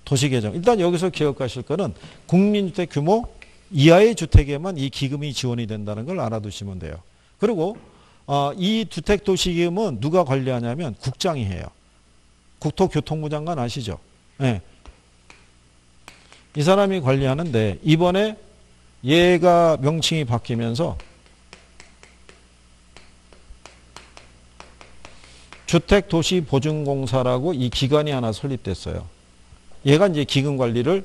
도시 계정. 일단 여기서 기억하실 거는 국민주택 규모 이하의 주택에만 이 기금이 지원이 된다는 걸 알아두시면 돼요. 그리고 이 주택 도시 기금은 누가 관리하냐면 국장이 해요. 국토교통부 장관 아시죠? 네. 이 사람이 관리하는데 이번에 얘가 명칭이 바뀌면서 주택도시보증공사라고 이 기관이 하나 설립됐어요. 얘가 이제 기금 관리를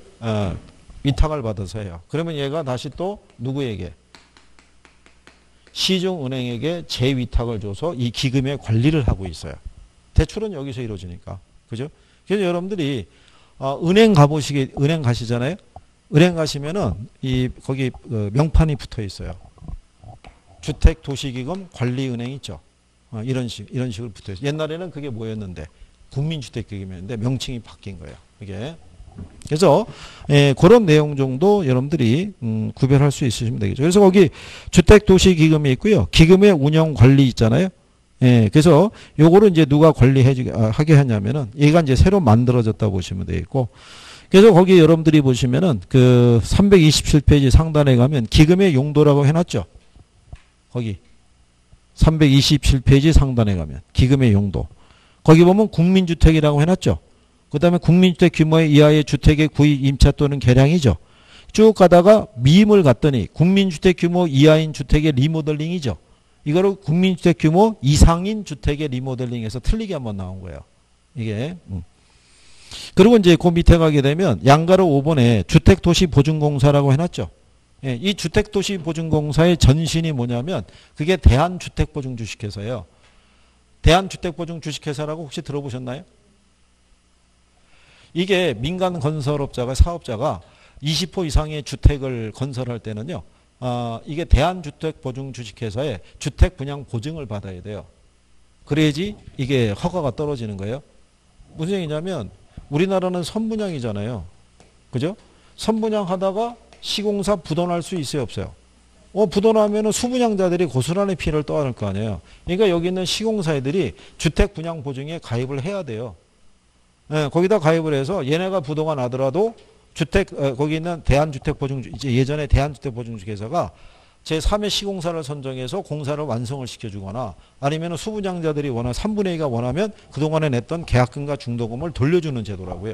위탁을 받아서 해요. 그러면 얘가 다시 또 누구에게? 시중은행에게 재위탁을 줘서 이 기금의 관리를 하고 있어요. 대출은 여기서 이루어지니까. 그죠? 그래서 여러분들이 은행 가시잖아요. 은행 가시면은 거기 명판이 붙어 있어요. 주택도시기금 관리은행 있죠. 이런 식으로 붙어있어요. 옛날에는 그게 뭐였는데 국민주택기금이었는데 명칭이 바뀐 거예요. 이게 그래서 그런 내용 정도 여러분들이 구별할 수 있으시면 되겠죠. 그래서 거기 주택도시기금이 있고요. 기금의 운영관리 있잖아요. 예, 그래서 요거를 이제 누가 관리하게 하냐면은 얘가 이제 새로 만들어졌다고 보시면 되겠고. 그래서 거기 여러분들이 보시면은 그 327페이지 상단에 가면 기금의 용도라고 해놨죠. 거기. 327페이지 상단에 가면 기금의 용도 거기 보면 국민주택이라고 해놨죠. 그 다음에 국민주택 규모 이하의 주택의 구입 임차 또는 개량이죠. 쭉 가다가 미임을 갔더니 국민주택 규모 이하인 주택의 리모델링이죠. 이거를 국민주택 규모 이상인 주택의 리모델링에서 틀리게 한번 나온 거예요. 이게 그리고 이제 그 밑에 가게 되면 양가로 5번에 주택도시보증공사라고 해놨죠. 예, 이 주택도시보증공사의 전신이 뭐냐면 그게 대한주택보증주식회사예요. 대한주택보증주식회사라고 혹시 들어보셨나요? 이게 민간 건설업자가 사업자가 20호 이상의 주택을 건설할 때는요. 이게 대한주택보증주식회사의 주택분양보증을 받아야 돼요. 그래야지 이게 허가가 떨어지는 거예요. 무슨 얘기냐면 우리나라는 선분양이잖아요. 그죠? 선분양하다가 시공사 부도날 수 있어요, 없어요? 부도나면은 수분양자들이 고스란히 피해를 떠안을 거 아니에요. 그러니까 여기 있는 시공사들이 주택 분양 보증에 가입을 해야 돼요. 예, 거기다 가입을 해서 얘네가 부도가 나더라도 거기 있는 이제 예전에 대한주택보증주식회사가 제3의 시공사를 선정해서 공사를 완성을 시켜주거나 아니면은 수분양자들이 3분의 2가 원하면 그동안에 냈던 계약금과 중도금을 돌려주는 제도라고요.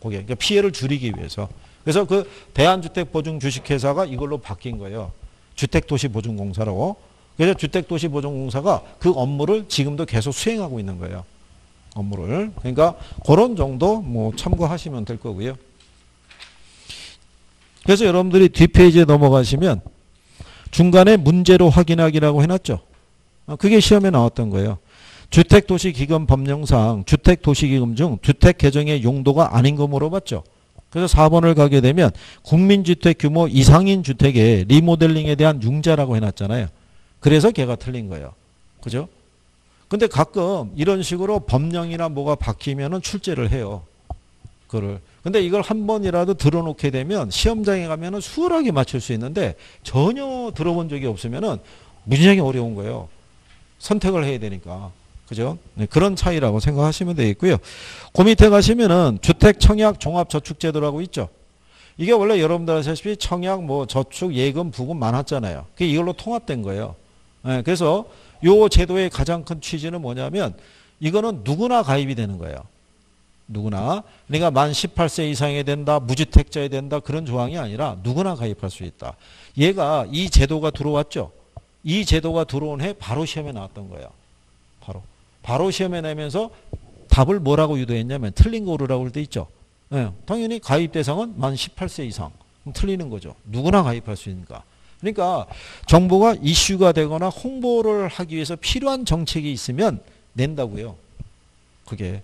그게 그러니까 피해를 줄이기 위해서. 그래서 그 대한주택보증주식회사가 이걸로 바뀐 거예요. 주택도시보증공사라고. 그래서 주택도시보증공사가 그 업무를 지금도 계속 수행하고 있는 거예요. 업무를. 그러니까 그런 정도 뭐 참고하시면 될 거고요. 그래서 여러분들이 뒷페이지에 넘어가시면 중간에 문제로 확인하기라고 해놨죠. 그게 시험에 나왔던 거예요. 주택도시기금 법령상 주택도시기금 중 주택 개정의 용도가 아닌 거 물어봤죠. 그래서 4번을 가게 되면 국민주택 규모 이상인 주택의 리모델링에 대한 융자라고 해놨잖아요. 그래서 걔가 틀린 거예요. 그죠? 근데 가끔 이런 식으로 법령이나 뭐가 바뀌면은 출제를 해요. 그거를. 근데 이걸 한 번이라도 들어놓게 되면 시험장에 가면은 수월하게 맞출 수 있는데 전혀 들어본 적이 없으면은 굉장히 어려운 거예요. 선택을 해야 되니까. 그죠? 네, 그런 차이라고 생각하시면 되겠고요. 그 밑에 가시면은 주택 청약 종합 저축 제도라고 있죠. 이게 원래 여러분들 아시다시피 청약 뭐 저축 예금 부금 많았잖아요. 그게 이걸로 통합된 거예요. 네, 그래서 요 제도의 가장 큰 취지는 뭐냐면 이거는 누구나 가입이 되는 거예요. 누구나. 그러니까 만 18세 이상이 된다, 무주택자에 된다 그런 조항이 아니라 누구나 가입할 수 있다. 얘가 이 제도가 들어왔죠. 이 제도가 들어온 해 바로 시험에 나왔던 거예요. 바로 시험에 내면서 답을 뭐라고 유도했냐면 틀린 거 오르라고 할 때 있죠. 네, 당연히 가입 대상은 만 18세 이상. 그럼 틀리는 거죠. 누구나 가입할 수 있으니까. 그러니까 정부가 이슈가 되거나 홍보를 하기 위해서 필요한 정책이 있으면 낸다고요. 그게.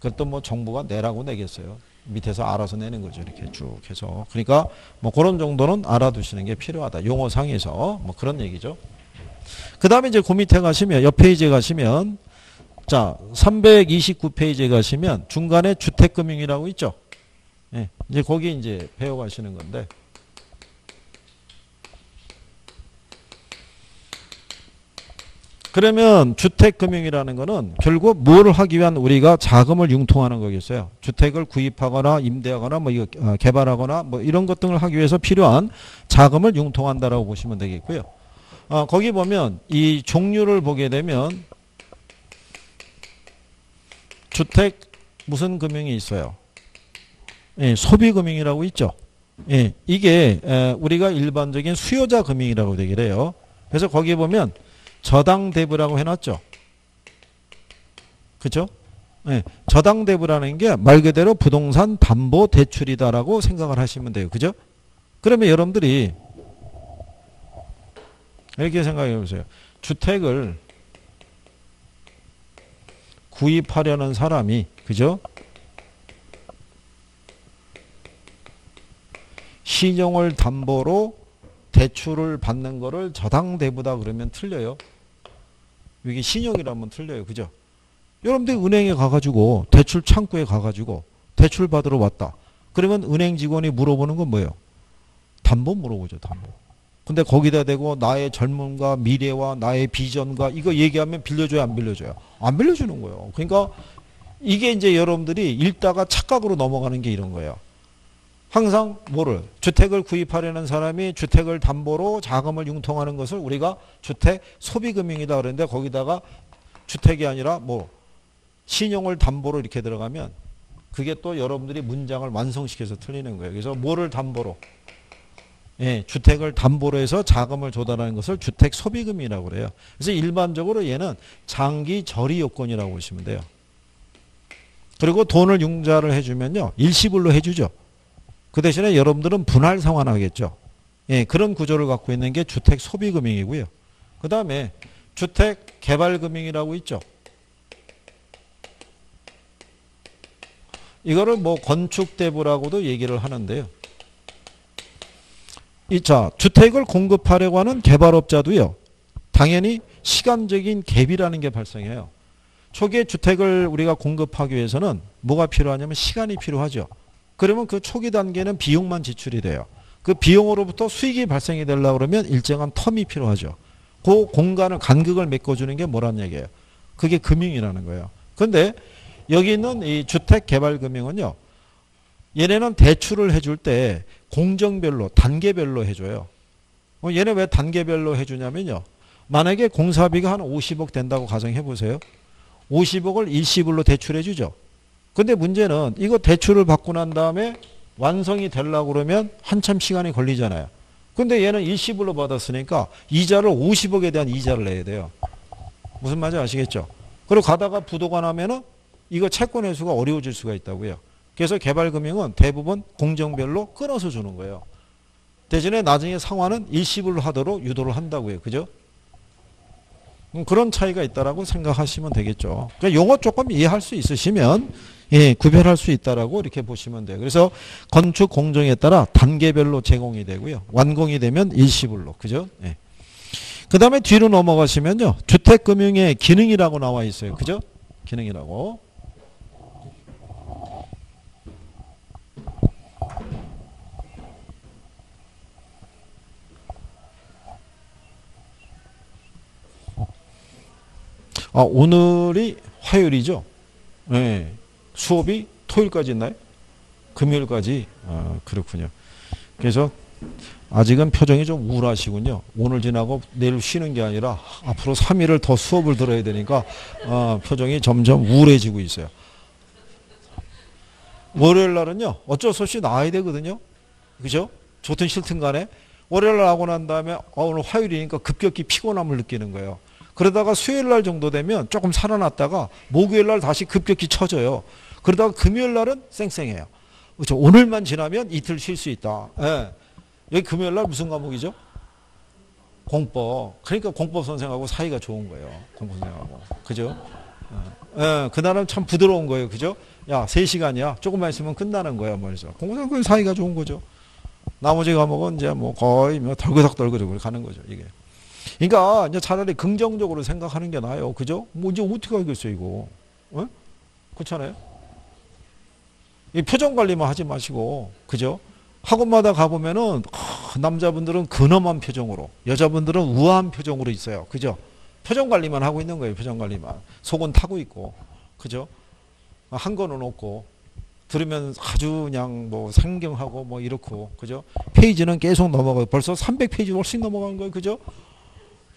그것도 뭐 정부가 내라고 내겠어요. 밑에서 알아서 내는 거죠. 이렇게 쭉 해서. 그러니까 뭐 그런 정도는 알아두시는 게 필요하다. 용어상에서 뭐 그런 얘기죠. 그 다음에 이제 그 밑에 가시면 옆 페이지에 가시면 자 329페이지에 가시면 중간에 주택금융이라고 있죠. 예, 이제 거기 이제 배워가시는 건데 그러면 주택금융이라는 거는 결국 뭐를 하기 위한 우리가 자금을 융통하는 거겠어요. 주택을 구입하거나 임대하거나 뭐 이거 개발하거나 뭐 이런 것 등을 하기 위해서 필요한 자금을 융통한다라고 보시면 되겠고요. 거기 보면 이 종류를 보게 되면 주택 무슨 금융이 있어요? 예, 소비금융이라고 있죠. 예, 이게 우리가 일반적인 수요자 금융이라고 되긴 해요. 그래서 거기 보면 저당대부라고 해놨죠. 그렇죠? 예, 저당대부라는 게 말 그대로 부동산 담보 대출이다라고 생각을 하시면 돼요. 그죠? 그러면 여러분들이 이렇게 생각해 보세요. 주택을 구입하려는 사람이, 그죠? 신용을 담보로 대출을 받는 거를 저당대부다 그러면 틀려요. 이게 신용이라면 틀려요. 그죠? 여러분들 은행에 가가지고, 대출 창구에 가가지고, 대출 받으러 왔다. 그러면 은행 직원이 물어보는 건 뭐예요? 담보 물어보죠, 담보. 근데 거기다 대고 나의 젊음과 미래와 나의 비전과 이거 얘기하면 빌려줘요, 안 빌려줘요? 안 빌려주는 거예요. 그러니까 이게 이제 여러분들이 읽다가 착각으로 넘어가는 게 이런 거예요. 항상 뭐를? 주택을 구입하려는 사람이 주택을 담보로 자금을 융통하는 것을 우리가 주택 소비금융이다 그러는데 거기다가 주택이 아니라 뭐 신용을 담보로 이렇게 들어가면 그게 또 여러분들이 문장을 완성시켜서 틀리는 거예요. 그래서 뭐를 담보로? 예, 주택을 담보로 해서 자금을 조달하는 것을 주택 소비금이라고 그래요. 그래서 일반적으로 얘는 장기 저리 요건이라고 보시면 돼요. 그리고 돈을 융자를 해주면요. 일시불로 해주죠. 그 대신에 여러분들은 분할 상환하겠죠. 예, 그런 구조를 갖고 있는 게 주택 소비금융이고요. 그 다음에 주택 개발금융이라고 있죠. 이거를 뭐 건축대부라고도 얘기를 하는데요. 자, 주택을 공급하려고 하는 개발업자도요. 당연히 시간적인 갭이라는 게 발생해요. 초기에 주택을 우리가 공급하기 위해서는 뭐가 필요하냐면 시간이 필요하죠. 그러면 그 초기 단계는 비용만 지출이 돼요. 그 비용으로부터 수익이 발생이 되려고 그러면 일정한 텀이 필요하죠. 그 공간을 간극을 메꿔주는 게 뭐란 얘기예요. 그게 금융이라는 거예요. 근데 여기 있는 이 주택개발금융은요. 얘네는 대출을 해줄 때 공정별로 단계별로 해줘요. 얘네 왜 단계별로 해주냐면요. 만약에 공사비가 한 50억 된다고 가정해보세요. 50억을 일시불로 대출해주죠. 근데 문제는 이거 대출을 받고 난 다음에 완성이 되려고 그러면 한참 시간이 걸리잖아요. 근데 얘는 일시불로 받았으니까 이자를 50억에 대한 이자를 내야 돼요. 무슨 말인지 아시겠죠? 그리고 가다가 부도가 나면은 이거 채권 회수가 어려워질 수가 있다고요. 그래서 개발금융은 대부분 공정별로 끊어서 주는 거예요. 대신에 나중에 상환은 일시불로 하도록 유도를 한다고요. 그죠? 그런 차이가 있다라고 생각하시면 되겠죠. 그러니까 용어 조금 이해할 수 있으시면 예, 구별할 수 있다라고 이렇게 보시면 돼요. 그래서 건축 공정에 따라 단계별로 제공이 되고요. 완공이 되면 일시불로. 그죠? 예. 그 다음에 뒤로 넘어가시면요. 주택금융의 기능이라고 나와 있어요. 그죠? 기능이라고. 아, 오늘이 화요일이죠? 네. 수업이 토요일까지 있나요? 금요일까지? 아, 그렇군요. 그래서 아직은 표정이 좀 우울하시군요. 오늘 지나고 내일 쉬는 게 아니라 앞으로 3일을 더 수업을 들어야 되니까 아, 표정이 점점 우울해지고 있어요. 월요일 날은요. 어쩔 수 없이 나와야 되거든요. 그죠? 좋든 싫든 간에. 월요일 날 하고 난 다음에 오늘 화요일이니까 급격히 피곤함을 느끼는 거예요. 그러다가 수요일 날 정도 되면 조금 살아났다가 목요일 날 다시 급격히 처져요. 그러다가 금요일 날은 쌩쌩해요. 그렇죠? 오늘만 지나면 이틀 쉴 수 있다. 예. 여기 금요일 날 무슨 과목이죠? 공법. 그러니까 공법 선생하고 사이가 좋은 거예요. 공법 선생하고. 그죠? 예. 그날은 참 부드러운 거예요. 그죠? 야, 3시간이야. 조금만 있으면 끝나는 거야. 말이죠. 공법 선생하고 사이가 좋은 거죠. 나머지 과목은 이제 뭐 거의 뭐 덜그덕덜그덕 가는 거죠. 이게. 그러니까 이제 차라리 긍정적으로 생각하는 게 나아요. 그죠? 뭐 이제 어떻게 하겠어요 이거. 어? 그렇잖아요. 이 표정 관리만 하지 마시고. 그죠? 학원마다 가보면은 남자분들은 근엄한 표정으로 여자분들은 우아한 표정으로 있어요. 그죠? 표정 관리만 하고 있는 거예요. 표정 관리만. 속은 타고 있고. 그죠? 한 거는 없고. 들으면 아주 그냥 뭐 상경하고 뭐 이렇고. 그죠? 페이지는 계속 넘어가요. 벌써 300페이지 훨씬 넘어간 거예요. 그죠?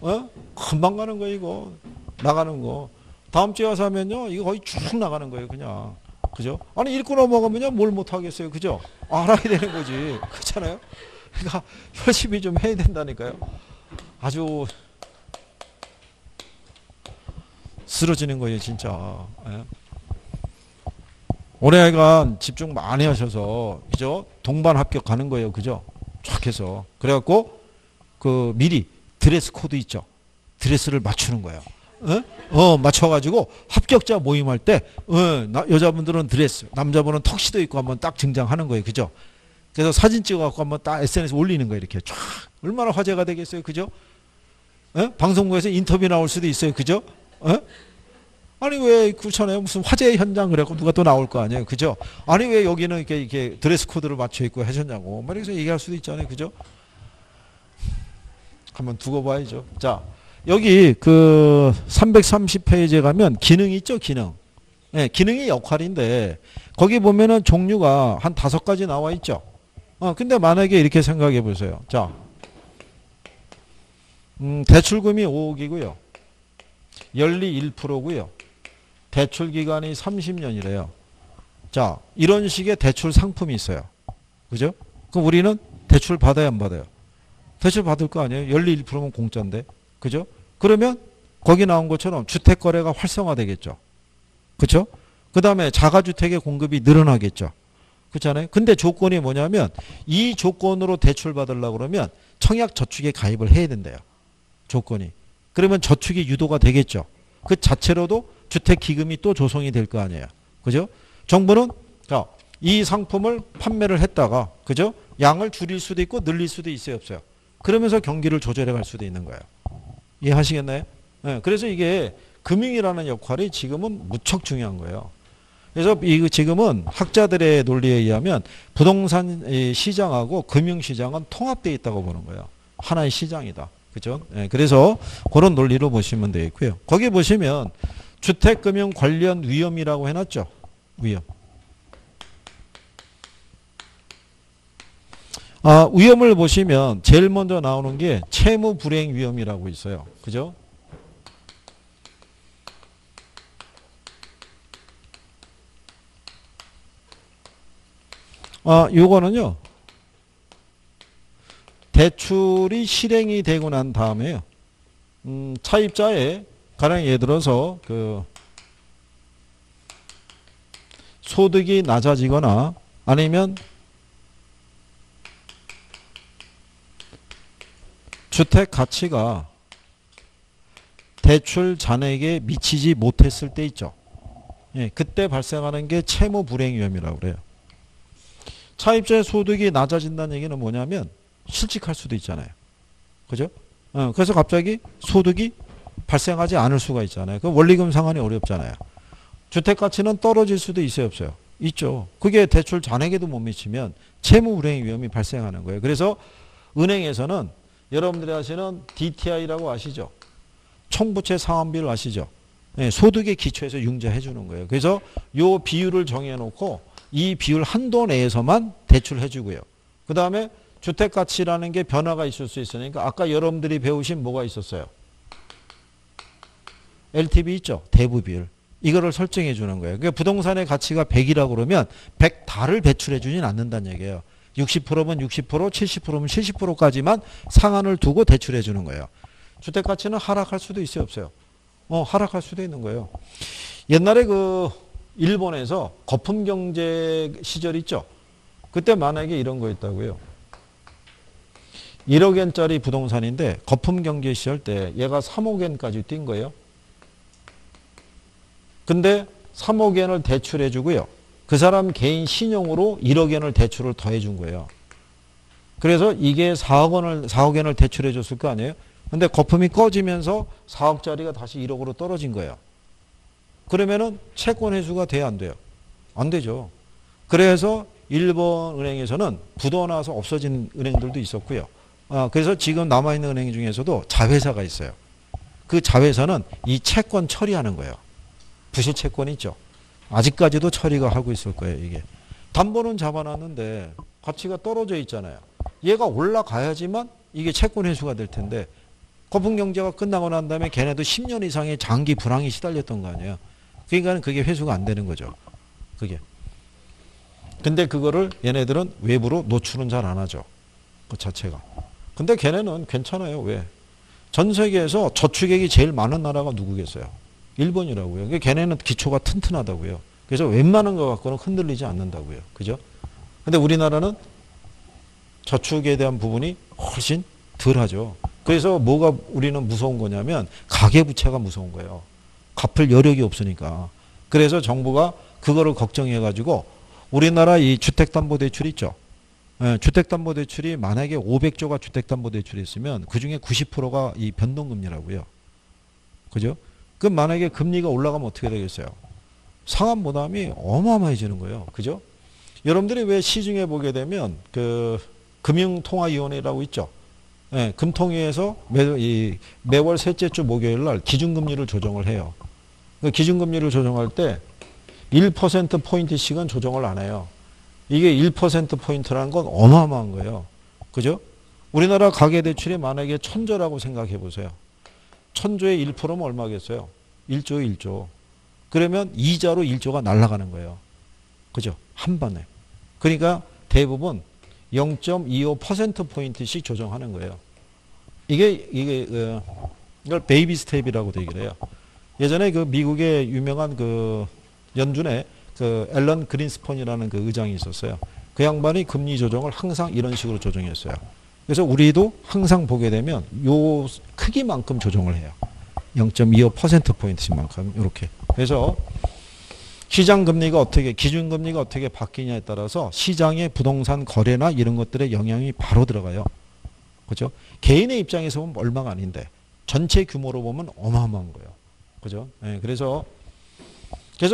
어? 금방 가는 거 이거 나가는 거 다음 주에 와서 하면요 이거 거의 쭉 나가는 거예요 그냥. 그죠? 아니 읽고 넘어가면요 뭘 못 하겠어요. 그죠? 알아야 되는 거지. 그렇잖아요. 그러니까 열심히 좀 해야 된다니까요. 아주 쓰러지는 거예요 진짜. 예? 올해간 집중 많이 하셔서 그죠? 동반 합격하는 거예요. 그죠? 쫙 해서 그래갖고 그 미리 드레스 코드 있죠. 드레스를 맞추는 거예요. 맞춰가지고 합격자 모임할 때 여자분들은 드레스, 남자분은 턱시도 입고 한번 딱 등장하는 거예요. 그죠? 그래서 사진 찍어갖고 한번 딱 SNS 올리는 거예요. 이렇게 쫙. 얼마나 화제가 되겠어요. 그죠? 방송국에서 인터뷰 나올 수도 있어요. 그죠? 아니 왜 그렇잖아요. 무슨 화재 현장 그래갖고 누가 또 나올 거 아니에요. 그죠? 아니 왜 여기는 이렇게 드레스 코드를 맞춰 입고 하셨냐고. 막 이렇게 얘기할 수도 있잖아요. 그죠? 한번 두고 봐야죠. 자, 여기 그 330페이지에 가면 기능이 있죠, 기능. 예, 기능이 역할인데, 거기 보면은 종류가 한 5가지 나와 있죠. 근데 만약에 이렇게 생각해 보세요. 자, 대출금이 5억이고요. 연리 1%고요. 대출기간이 30년이래요. 자, 이런 식의 대출 상품이 있어요. 그죠? 그럼 우리는 대출 받아야 안 받아요? 대출 받을 거 아니에요. 연리 1%면 공짜인데. 그죠? 그러면 거기 나온 것처럼 주택 거래가 활성화되겠죠. 그렇죠? 그 다음에 자가주택의 공급이 늘어나겠죠. 그렇잖아요. 근데 조건이 뭐냐면 이 조건으로 대출 받으려고 그러면 청약저축에 가입을 해야 된대요. 조건이. 그러면 저축이 유도가 되겠죠. 그 자체로도 주택기금이 또 조성이 될 거 아니에요. 그죠? 정부는 이 상품을 판매를 했다가 그죠? 양을 줄일 수도 있고 늘릴 수도 있어요. 없어요? 그러면서 경기를 조절해 갈 수도 있는 거예요. 이해하시겠나요? 네, 그래서 이게 금융이라는 역할이 지금은 무척 중요한 거예요. 그래서 이 지금은 학자들의 논리에 의하면 부동산 시장하고 금융시장은 통합되어 있다고 보는 거예요. 하나의 시장이다. 그죠? 네, 그래서 그런 논리로 보시면 되겠고요. 거기 보시면 주택금융 관련 위험이라고 해놨죠. 위험. 아, 위험을 보시면 제일 먼저 나오는 게 채무 불이행 위험이라고 있어요. 그죠? 요거는요, 대출이 실행이 되고 난 다음에요, 차입자의 가령 예를 들어서 그 소득이 낮아지거나 아니면 주택 가치가 대출 잔액에 미치지 못했을 때 있죠. 예, 그때 발생하는 게 채무 불행 위험이라고 그래요. 차입자의 소득이 낮아진다는 얘기는 뭐냐면 실직할 수도 있잖아요. 그죠? 그래서 갑자기 소득이 발생하지 않을 수가 있잖아요. 그 원리금 상환이 어렵잖아요. 주택 가치는 떨어질 수도 있어요, 없어요? 있죠. 그게 대출 잔액에도 못 미치면 채무 불행 위험이 발생하는 거예요. 그래서 은행에서는 여러분들이 아시는 DTI라고 아시죠? 총부채 상환비율 아시죠? 예, 소득의 기초에서 융자해 주는 거예요. 그래서 요 비율을 정해놓고 이 비율 한도 내에서만 대출해 주고요. 그 다음에 주택가치라는 게 변화가 있을 수 있으니까 아까 여러분들이 배우신 뭐가 있었어요? LTV 있죠? 대부비율. 이거를 설정해 주는 거예요. 그러니까 부동산의 가치가 100이라고 그러면 100다를 배출해 주진 않는다는 얘기예요. 60%면 60%, 70%면 70%까지만 상한을 두고 대출해 주는 거예요. 주택가치는 하락할 수도 있어요, 없어요? 하락할 수도 있는 거예요. 옛날에 그 일본에서 거품경제 시절 있죠? 그때 만약에 이런 거 있다고요. 1억엔짜리 부동산인데 거품경제 시절 때 얘가 3억엔까지 뛴 거예요. 근데 3억엔을 대출해 주고요. 그 사람 개인 신용으로 1억엔을 대출을 더해 준 거예요. 그래서 이게 4억엔을 대출해 줬을 거 아니에요. 근데 거품이 꺼지면서 4억짜리가 다시 1억으로 떨어진 거예요. 그러면은 채권 회수가 돼야 안 돼요? 안 되죠. 그래서 일본 은행에서는 부도나서 없어진 은행들도 있었고요. 그래서 지금 남아있는 은행 중에서도 자회사가 있어요. 그 자회사는 이 채권 처리하는 거예요. 부실 채권 있죠. 아직까지도 처리가 하고 있을 거예요, 이게. 담보는 잡아놨는데 가치가 떨어져 있잖아요. 얘가 올라가야지만 이게 채권 회수가 될 텐데 거품 경제가 끝나고 난 다음에 걔네도 10년 이상의 장기 불황이 시달렸던 거 아니에요. 그러니까 그게 회수가 안 되는 거죠. 그게. 근데 그거를 얘네들은 외부로 노출은 잘 안 하죠. 그 자체가. 근데 걔네는 괜찮아요. 왜? 전 세계에서 저축액이 제일 많은 나라가 누구겠어요? 일본이라고요. 그러니까 걔네는 기초가 튼튼하다고요. 그래서 웬만한 거 갖고는 흔들리지 않는다고요. 그죠? 근데 우리나라는 저축에 대한 부분이 훨씬 덜하죠. 그래서 뭐가 우리는 무서운 거냐면 가계부채가 무서운 거예요. 갚을 여력이 없으니까. 그래서 정부가 그거를 걱정해가지고 우리나라 이 주택담보대출 있죠. 주택담보대출이 만약에 500조가 주택담보대출이 있으면 그중에 90%가 이 변동금리라고요. 그죠? 그럼 만약에 금리가 올라가면 어떻게 되겠어요? 상환 부담이 어마어마해지는 거예요. 그죠? 여러분들이 왜 시중에 보게 되면 그 금융통화위원회라고 있죠. 예, 금통위에서 매월 셋째 주 목요일 날 기준금리를 조정을 해요. 그 기준금리를 조정할 때 1%포인트씩은 조정을 안 해요. 이게 1%포인트라는 건 어마어마한 거예요. 그죠? 우리나라 가계대출이 만약에 1000조라고 생각해 보세요. 1000조에 1%면 얼마겠어요? 1조에 1조. 그러면 이자로 1조가 날아가는 거예요. 그죠? 한 번에. 그러니까 대부분 0.25%포인트씩 조정하는 거예요. 이걸 베이비 스텝이라고도 얘기를 해요. 예전에 그 미국의 유명한 그 연준에 그 앨런 그린스펀이라는 그 의장이 있었어요. 그 양반이 금리 조정을 항상 이런 식으로 조정했어요. 그래서 우리도 항상 보게 되면 요 크기만큼 조정을 해요. 0.25%포인트만큼 이렇게. 그래서 시장 금리가 어떻게, 기준 금리가 어떻게 바뀌냐에 따라서 시장의 부동산 거래나 이런 것들의 영향이 바로 들어가요. 그죠? 개인의 입장에서 보면 얼마가 아닌데 전체 규모로 보면 어마어마한 거예요. 그죠? 네, 그래서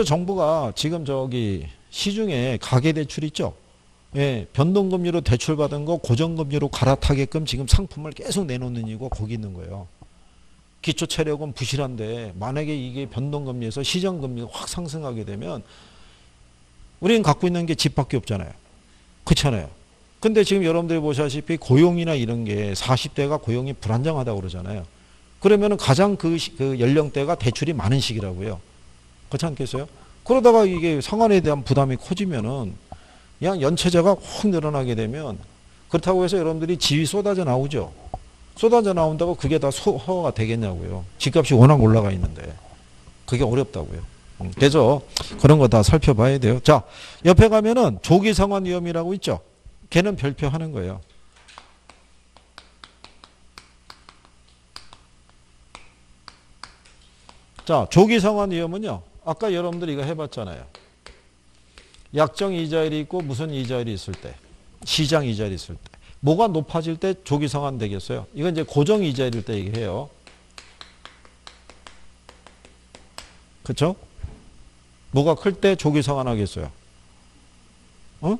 정부가 지금 저기 시중에 가계대출 있죠? 예, 변동금리로 대출받은 거 고정금리로 갈아타게끔 지금 상품을 계속 내놓는 이유가 거기 있는 거예요. 기초체력은 부실한데 만약에 이게 변동금리에서 시장금리가 확 상승하게 되면 우리는 갖고 있는 게 집밖에 없잖아요. 그렇잖아요. 근데 지금 여러분들이 보시다시피 고용이나 이런 게 40대가 고용이 불안정하다고 그러잖아요. 그러면은 가장 그 연령대가 대출이 많은 시기라고요. 그렇지 않겠어요? 그러다가 이게 상환에 대한 부담이 커지면은 그냥 연체자가 확 늘어나게 되면 그렇다고 해서 여러분들이 집이 쏟아져 나오죠. 쏟아져 나온다고 그게 다 소화가 되겠냐고요. 집값이 워낙 올라가 있는데 그게 어렵다고요. 그래서 그런 거 다 살펴봐야 돼요. 자, 옆에 가면은 조기 상환 위험이라고 있죠. 걔는 별표하는 거예요. 자, 조기 상환 위험은요. 아까 여러분들이 이거 해봤잖아요. 약정 이자율이 있고 무슨 이자율이 있을 때, 시장 이자율이 있을 때, 뭐가 높아질 때 조기 상환 되겠어요. 이건 이제 고정 이자율일 때 얘기해요. 그렇죠? 뭐가 클 때 조기 상환하겠어요. 어?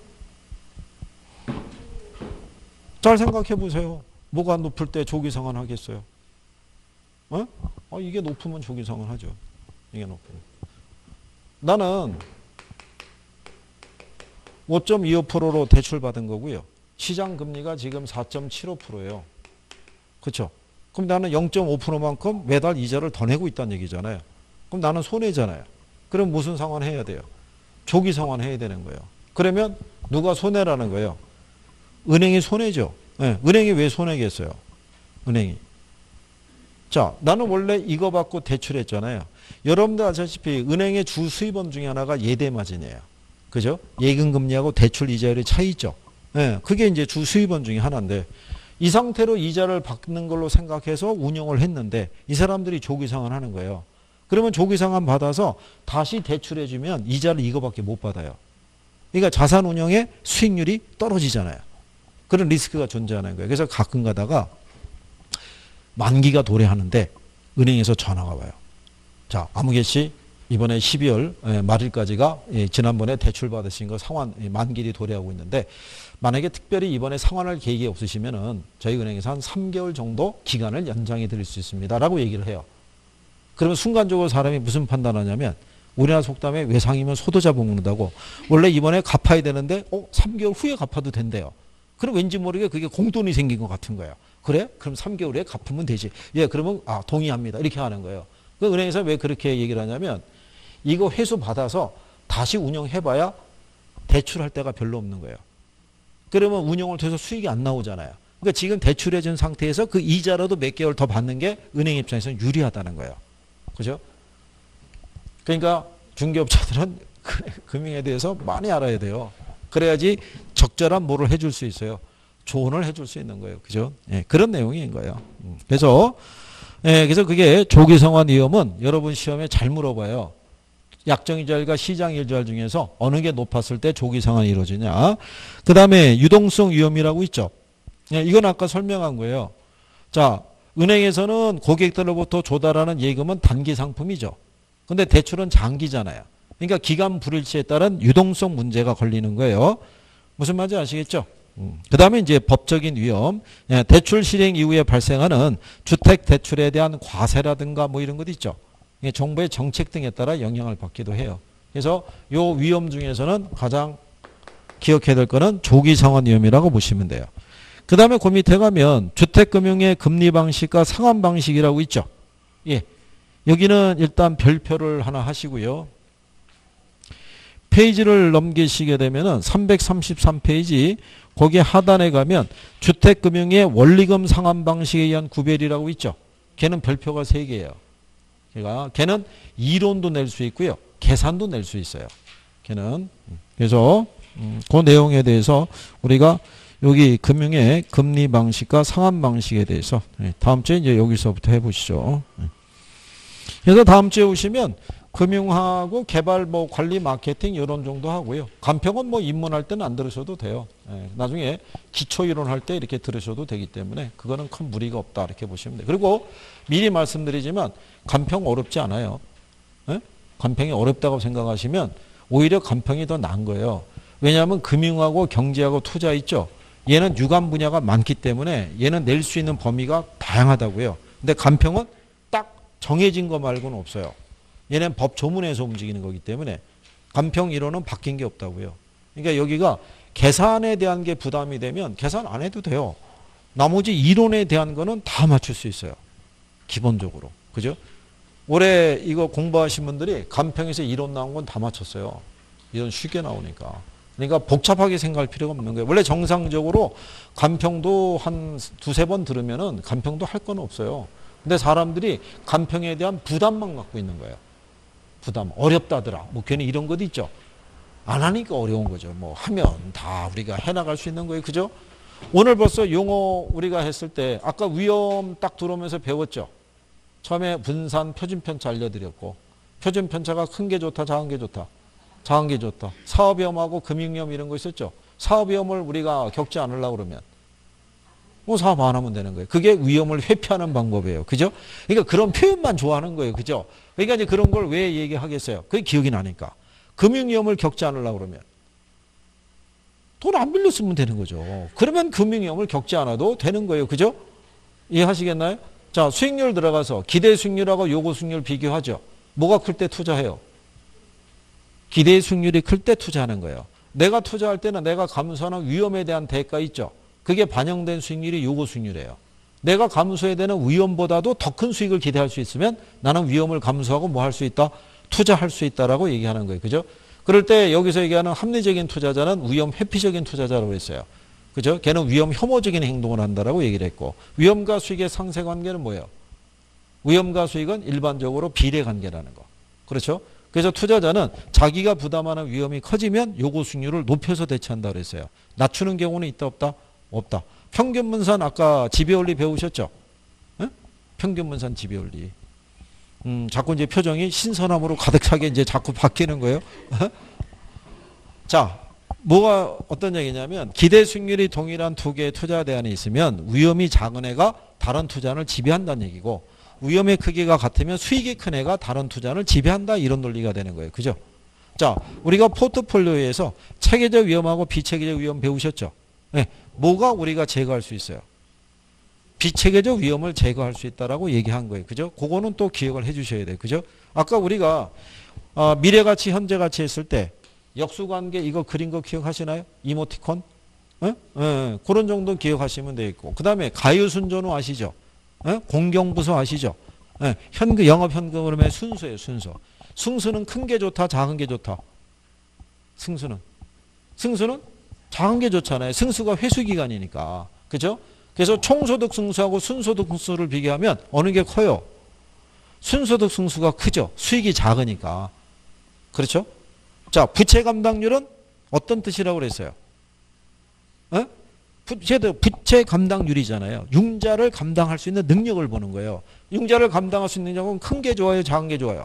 잘 생각해 보세요. 뭐가 높을 때 조기 상환하겠어요. 어? 이게 높으면 조기 상환하죠. 이게 높으면. 나는 5.25%로 대출받은 거고요. 시장 금리가 지금 4.75%예요. 그렇죠? 그럼 나는 0.5%만큼 매달 이자를 더 내고 있다는 얘기잖아요. 그럼 나는 손해잖아요. 그럼 무슨 상환해야 돼요? 조기 상환해야 되는 거예요. 그러면 누가 손해라는 거예요? 은행이 손해죠. 네, 은행이 왜 손해겠어요? 은행이. 자, 나는 원래 이거 받고 대출했잖아요. 여러분들 아시다시피 은행의 주 수입원 중에 하나가 예대마진이에요. 그죠? 예금금리하고 대출 이자율의 차이죠. 네, 그게 이제 주 수입원 중에 하나인데 이 상태로 이자를 받는 걸로 생각해서 운영을 했는데 이 사람들이 조기상환하는 거예요. 그러면 조기상환 받아서 다시 대출해주면 이자를 이거밖에 못 받아요. 그러니까 자산운용의 수익률이 떨어지잖아요. 그런 리스크가 존재하는 거예요. 그래서 가끔 가다가 만기가 도래하는데 은행에서 전화가 와요. 자, 아무개 씨 이번에 12월 말일까지가 지난번에 대출받으신 거 상환 만기일이 도래하고 있는데 만약에 특별히 이번에 상환할 계획이 없으시면은 저희 은행에서 한 3개월 정도 기간을 연장해 드릴 수 있습니다. 라고 얘기를 해요. 그러면 순간적으로 사람이 무슨 판단하냐면 우리나라 속담에 외상이면 소도 잡아먹는다고 원래 이번에 갚아야 되는데 3개월 후에 갚아도 된대요. 그럼 왠지 모르게 그게 공돈이 생긴 것 같은 거예요. 그래? 그럼 3개월 후에 갚으면 되지. 예, 그러면 동의합니다. 이렇게 하는 거예요. 그 은행에서 왜 그렇게 얘기를 하냐면 이거 회수 받아서 다시 운영해봐야 대출할 데가 별로 없는 거예요. 그러면 운영을 통해서 수익이 안 나오잖아요. 그러니까 지금 대출해준 상태에서 그 이자라도 몇 개월 더 받는 게 은행 입장에서는 유리하다는 거예요. 그죠? 그러니까 중개업자들은 금융에 대해서 많이 알아야 돼요. 그래야지 적절한 뭐를 해줄 수 있어요. 조언을 해줄 수 있는 거예요. 그죠? 예, 그런 내용인 거예요. 그래서, 예, 그래서 그게 조기상환 위험은 여러분 시험에 잘 물어봐요. 약정이자율과 시장이자율 중에서 어느 게 높았을 때 조기상환이 이루어지냐. 그 다음에 유동성 위험이라고 있죠. 예, 이건 아까 설명한 거예요. 자. 은행에서는 고객들로부터 조달하는 예금은 단기 상품이죠. 근데 대출은 장기잖아요. 그러니까 기간 불일치에 따른 유동성 문제가 걸리는 거예요. 무슨 말인지 아시겠죠? 그 다음에 이제 법적인 위험. 예, 대출 실행 이후에 발생하는 주택 대출에 대한 과세라든가 뭐 이런 것도 있죠. 예, 정부의 정책 등에 따라 영향을 받기도 해요. 그래서 요 위험 중에서는 가장 기억해야 될 거는 조기 상환 위험이라고 보시면 돼요. 그 다음에 그 밑에 가면 주택금융의 금리 방식과 상환 방식이라고 있죠. 예. 여기는 일단 별표를 하나 하시고요. 페이지를 넘기시게 되면은 333페이지, 거기 하단에 가면 주택금융의 원리금 상환 방식에 의한 구별이라고 있죠. 걔는 별표가 3개예요. 걔는 이론도 낼 수 있고요. 계산도 낼 수 있어요. 걔는. 그래서 그 내용에 대해서 우리가 여기 금융의 금리 방식과 상환 방식에 대해서 다음 주에 이제 여기서부터 해보시죠. 그래서 다음 주에 오시면 금융하고 개발 뭐 관리 마케팅 이런 정도 하고요. 간평은 뭐 입문할 때는 안 들으셔도 돼요. 나중에 기초 이론 할 때 이렇게 들으셔도 되기 때문에 그거는 큰 무리가 없다 이렇게 보시면 돼요. 그리고 미리 말씀드리지만 간평 어렵지 않아요. 간평이 어렵다고 생각하시면 오히려 간평이 더 나은 거예요. 왜냐하면 금융하고 경제하고 투자 있죠. 얘는 유관 분야가 많기 때문에 얘는 낼 수 있는 범위가 다양하다고요. 근데 간평은 딱 정해진 거 말고는 없어요. 얘는 법 조문에서 움직이는 거기 때문에 간평 이론은 바뀐 게 없다고요. 그러니까 여기가 계산에 대한 게 부담이 되면 계산 안 해도 돼요. 나머지 이론에 대한 거는 다 맞출 수 있어요. 기본적으로. 그죠? 올해 이거 공부하신 분들이 간평에서 이론 나온 건 다 맞췄어요. 이론 쉽게 나오니까. 그러니까 복잡하게 생각할 필요가 없는 거예요. 원래 정상적으로 간평도 한 두세 번 들으면은 간평도 할 건 없어요. 근데 사람들이 간평에 대한 부담만 갖고 있는 거예요. 부담. 어렵다더라. 뭐 괜히 이런 것도 있죠. 안 하니까 어려운 거죠. 뭐 하면 다 우리가 해나갈 수 있는 거예요. 그죠? 오늘 벌써 용어 우리가 했을 때 아까 위험 딱 들어오면서 배웠죠. 처음에 분산 표준편차 알려드렸고 표준편차가 큰 게 좋다 작은 게 좋다 작은 게 좋다 사업위험하고 금융위험 이런 거 있었죠. 사업위험을 우리가 겪지 않으려고 그러면 뭐 사업 안 하면 되는 거예요. 그게 위험을 회피하는 방법이에요. 그죠? 그러니까 그런 표현만 좋아하는 거예요. 그죠? 그러니까 이제 그런 걸 왜 얘기하겠어요. 그게 기억이 나니까. 금융위험을 겪지 않으려고 그러면 돈 안 빌려 쓰면 되는 거죠. 그러면 금융위험을 겪지 않아도 되는 거예요. 그죠? 이해하시겠나요? 자, 수익률 들어가서 기대 수익률하고 요구 수익률 비교하죠. 뭐가 클 때 투자해요? 기대 수익률이 클 때 투자하는 거예요. 내가 투자할 때는 내가 감수하는 위험에 대한 대가 있죠. 그게 반영된 수익률이 요구 수익률이에요. 내가 감수해야 되는 위험보다도 더 큰 수익을 기대할 수 있으면 나는 위험을 감수하고 뭐 할 수 있다? 투자할 수 있다라고 얘기하는 거예요. 그죠? 그럴 때 여기서 얘기하는 합리적인 투자자는 위험 회피적인 투자자라고 했어요. 그죠? 걔는 위험 혐오적인 행동을 한다라고 얘기를 했고, 위험과 수익의 상세 관계는 뭐예요? 위험과 수익은 일반적으로 비례 관계라는 거. 그렇죠? 그래서 투자자는 자기가 부담하는 위험이 커지면 요구 수익률을 높여서 대체한다고 했어요. 낮추는 경우는 있다 없다? 없다. 평균 분산 아까 지배원리 배우셨죠? 응? 평균 분산 지배원리. 자꾸 이제 표정이 신선함으로 가득 차게 이제 자꾸 바뀌는 거예요. 자, 뭐가 어떤 얘기냐면 기대 수익률이 동일한 두 개의 투자 대안이 있으면 위험이 작은 애가 다른 투자를 지배한다는 얘기고 위험의 크기가 같으면 수익이 큰 애가 다른 투자를 지배한다 이런 논리가 되는 거예요. 그죠? 자, 우리가 포트폴리오에서 체계적 위험하고 비체계적 위험 배우셨죠? 네. 뭐가 우리가 제거할 수 있어요? 비체계적 위험을 제거할 수 있다라고 얘기한 거예요. 그죠? 그거는 또 기억을 해 주셔야 돼요. 그죠? 아까 우리가 미래가치, 현재가치 했을 때 역수관계 이거 그린 거 기억하시나요? 이모티콘? 예? 예, 그런 정도 기억하시면 되겠고. 그 다음에 가유순전후 아시죠? 예? 공경부서 아시죠? 예, 현금, 영업현금흐름의 순서예요, 순서. 승수는 큰 게 좋다, 작은 게 좋다. 승수는 작은 게 좋잖아요. 승수가 회수기간이니까. 그죠? 그래서 총소득 승수하고 순소득 승수를 비교하면 어느 게 커요? 순소득 승수가 크죠. 수익이 작으니까. 그렇죠? 자, 부채 감당률은 어떤 뜻이라고 그랬어요? 에? 부채 감당률이잖아요. 융자를 감당할 수 있는 능력을 보는 거예요. 융자를 감당할 수 있는 능력은 큰 게 좋아요, 작은 게 좋아요.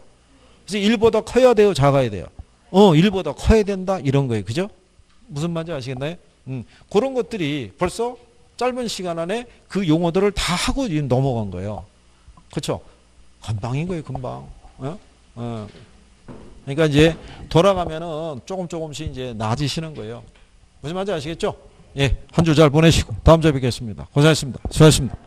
그래서 1보다 커야 돼요, 작아야 돼요. 1보다 커야 된다 이런 거예요. 그죠? 무슨 말인지 아시겠나요? 그런 것들이 벌써 짧은 시간 안에 그 용어들을 다 하고 넘어간 거예요. 그렇죠? 금방인 거예요. 금방. 어? 어. 그러니까 이제 돌아가면은 조금씩 이제 나아지시는 거예요. 무슨 말인지 아시겠죠? 예, 한 주 잘 보내시고 다음 주에 뵙겠습니다. 고생하셨습니다. 수고하셨습니다.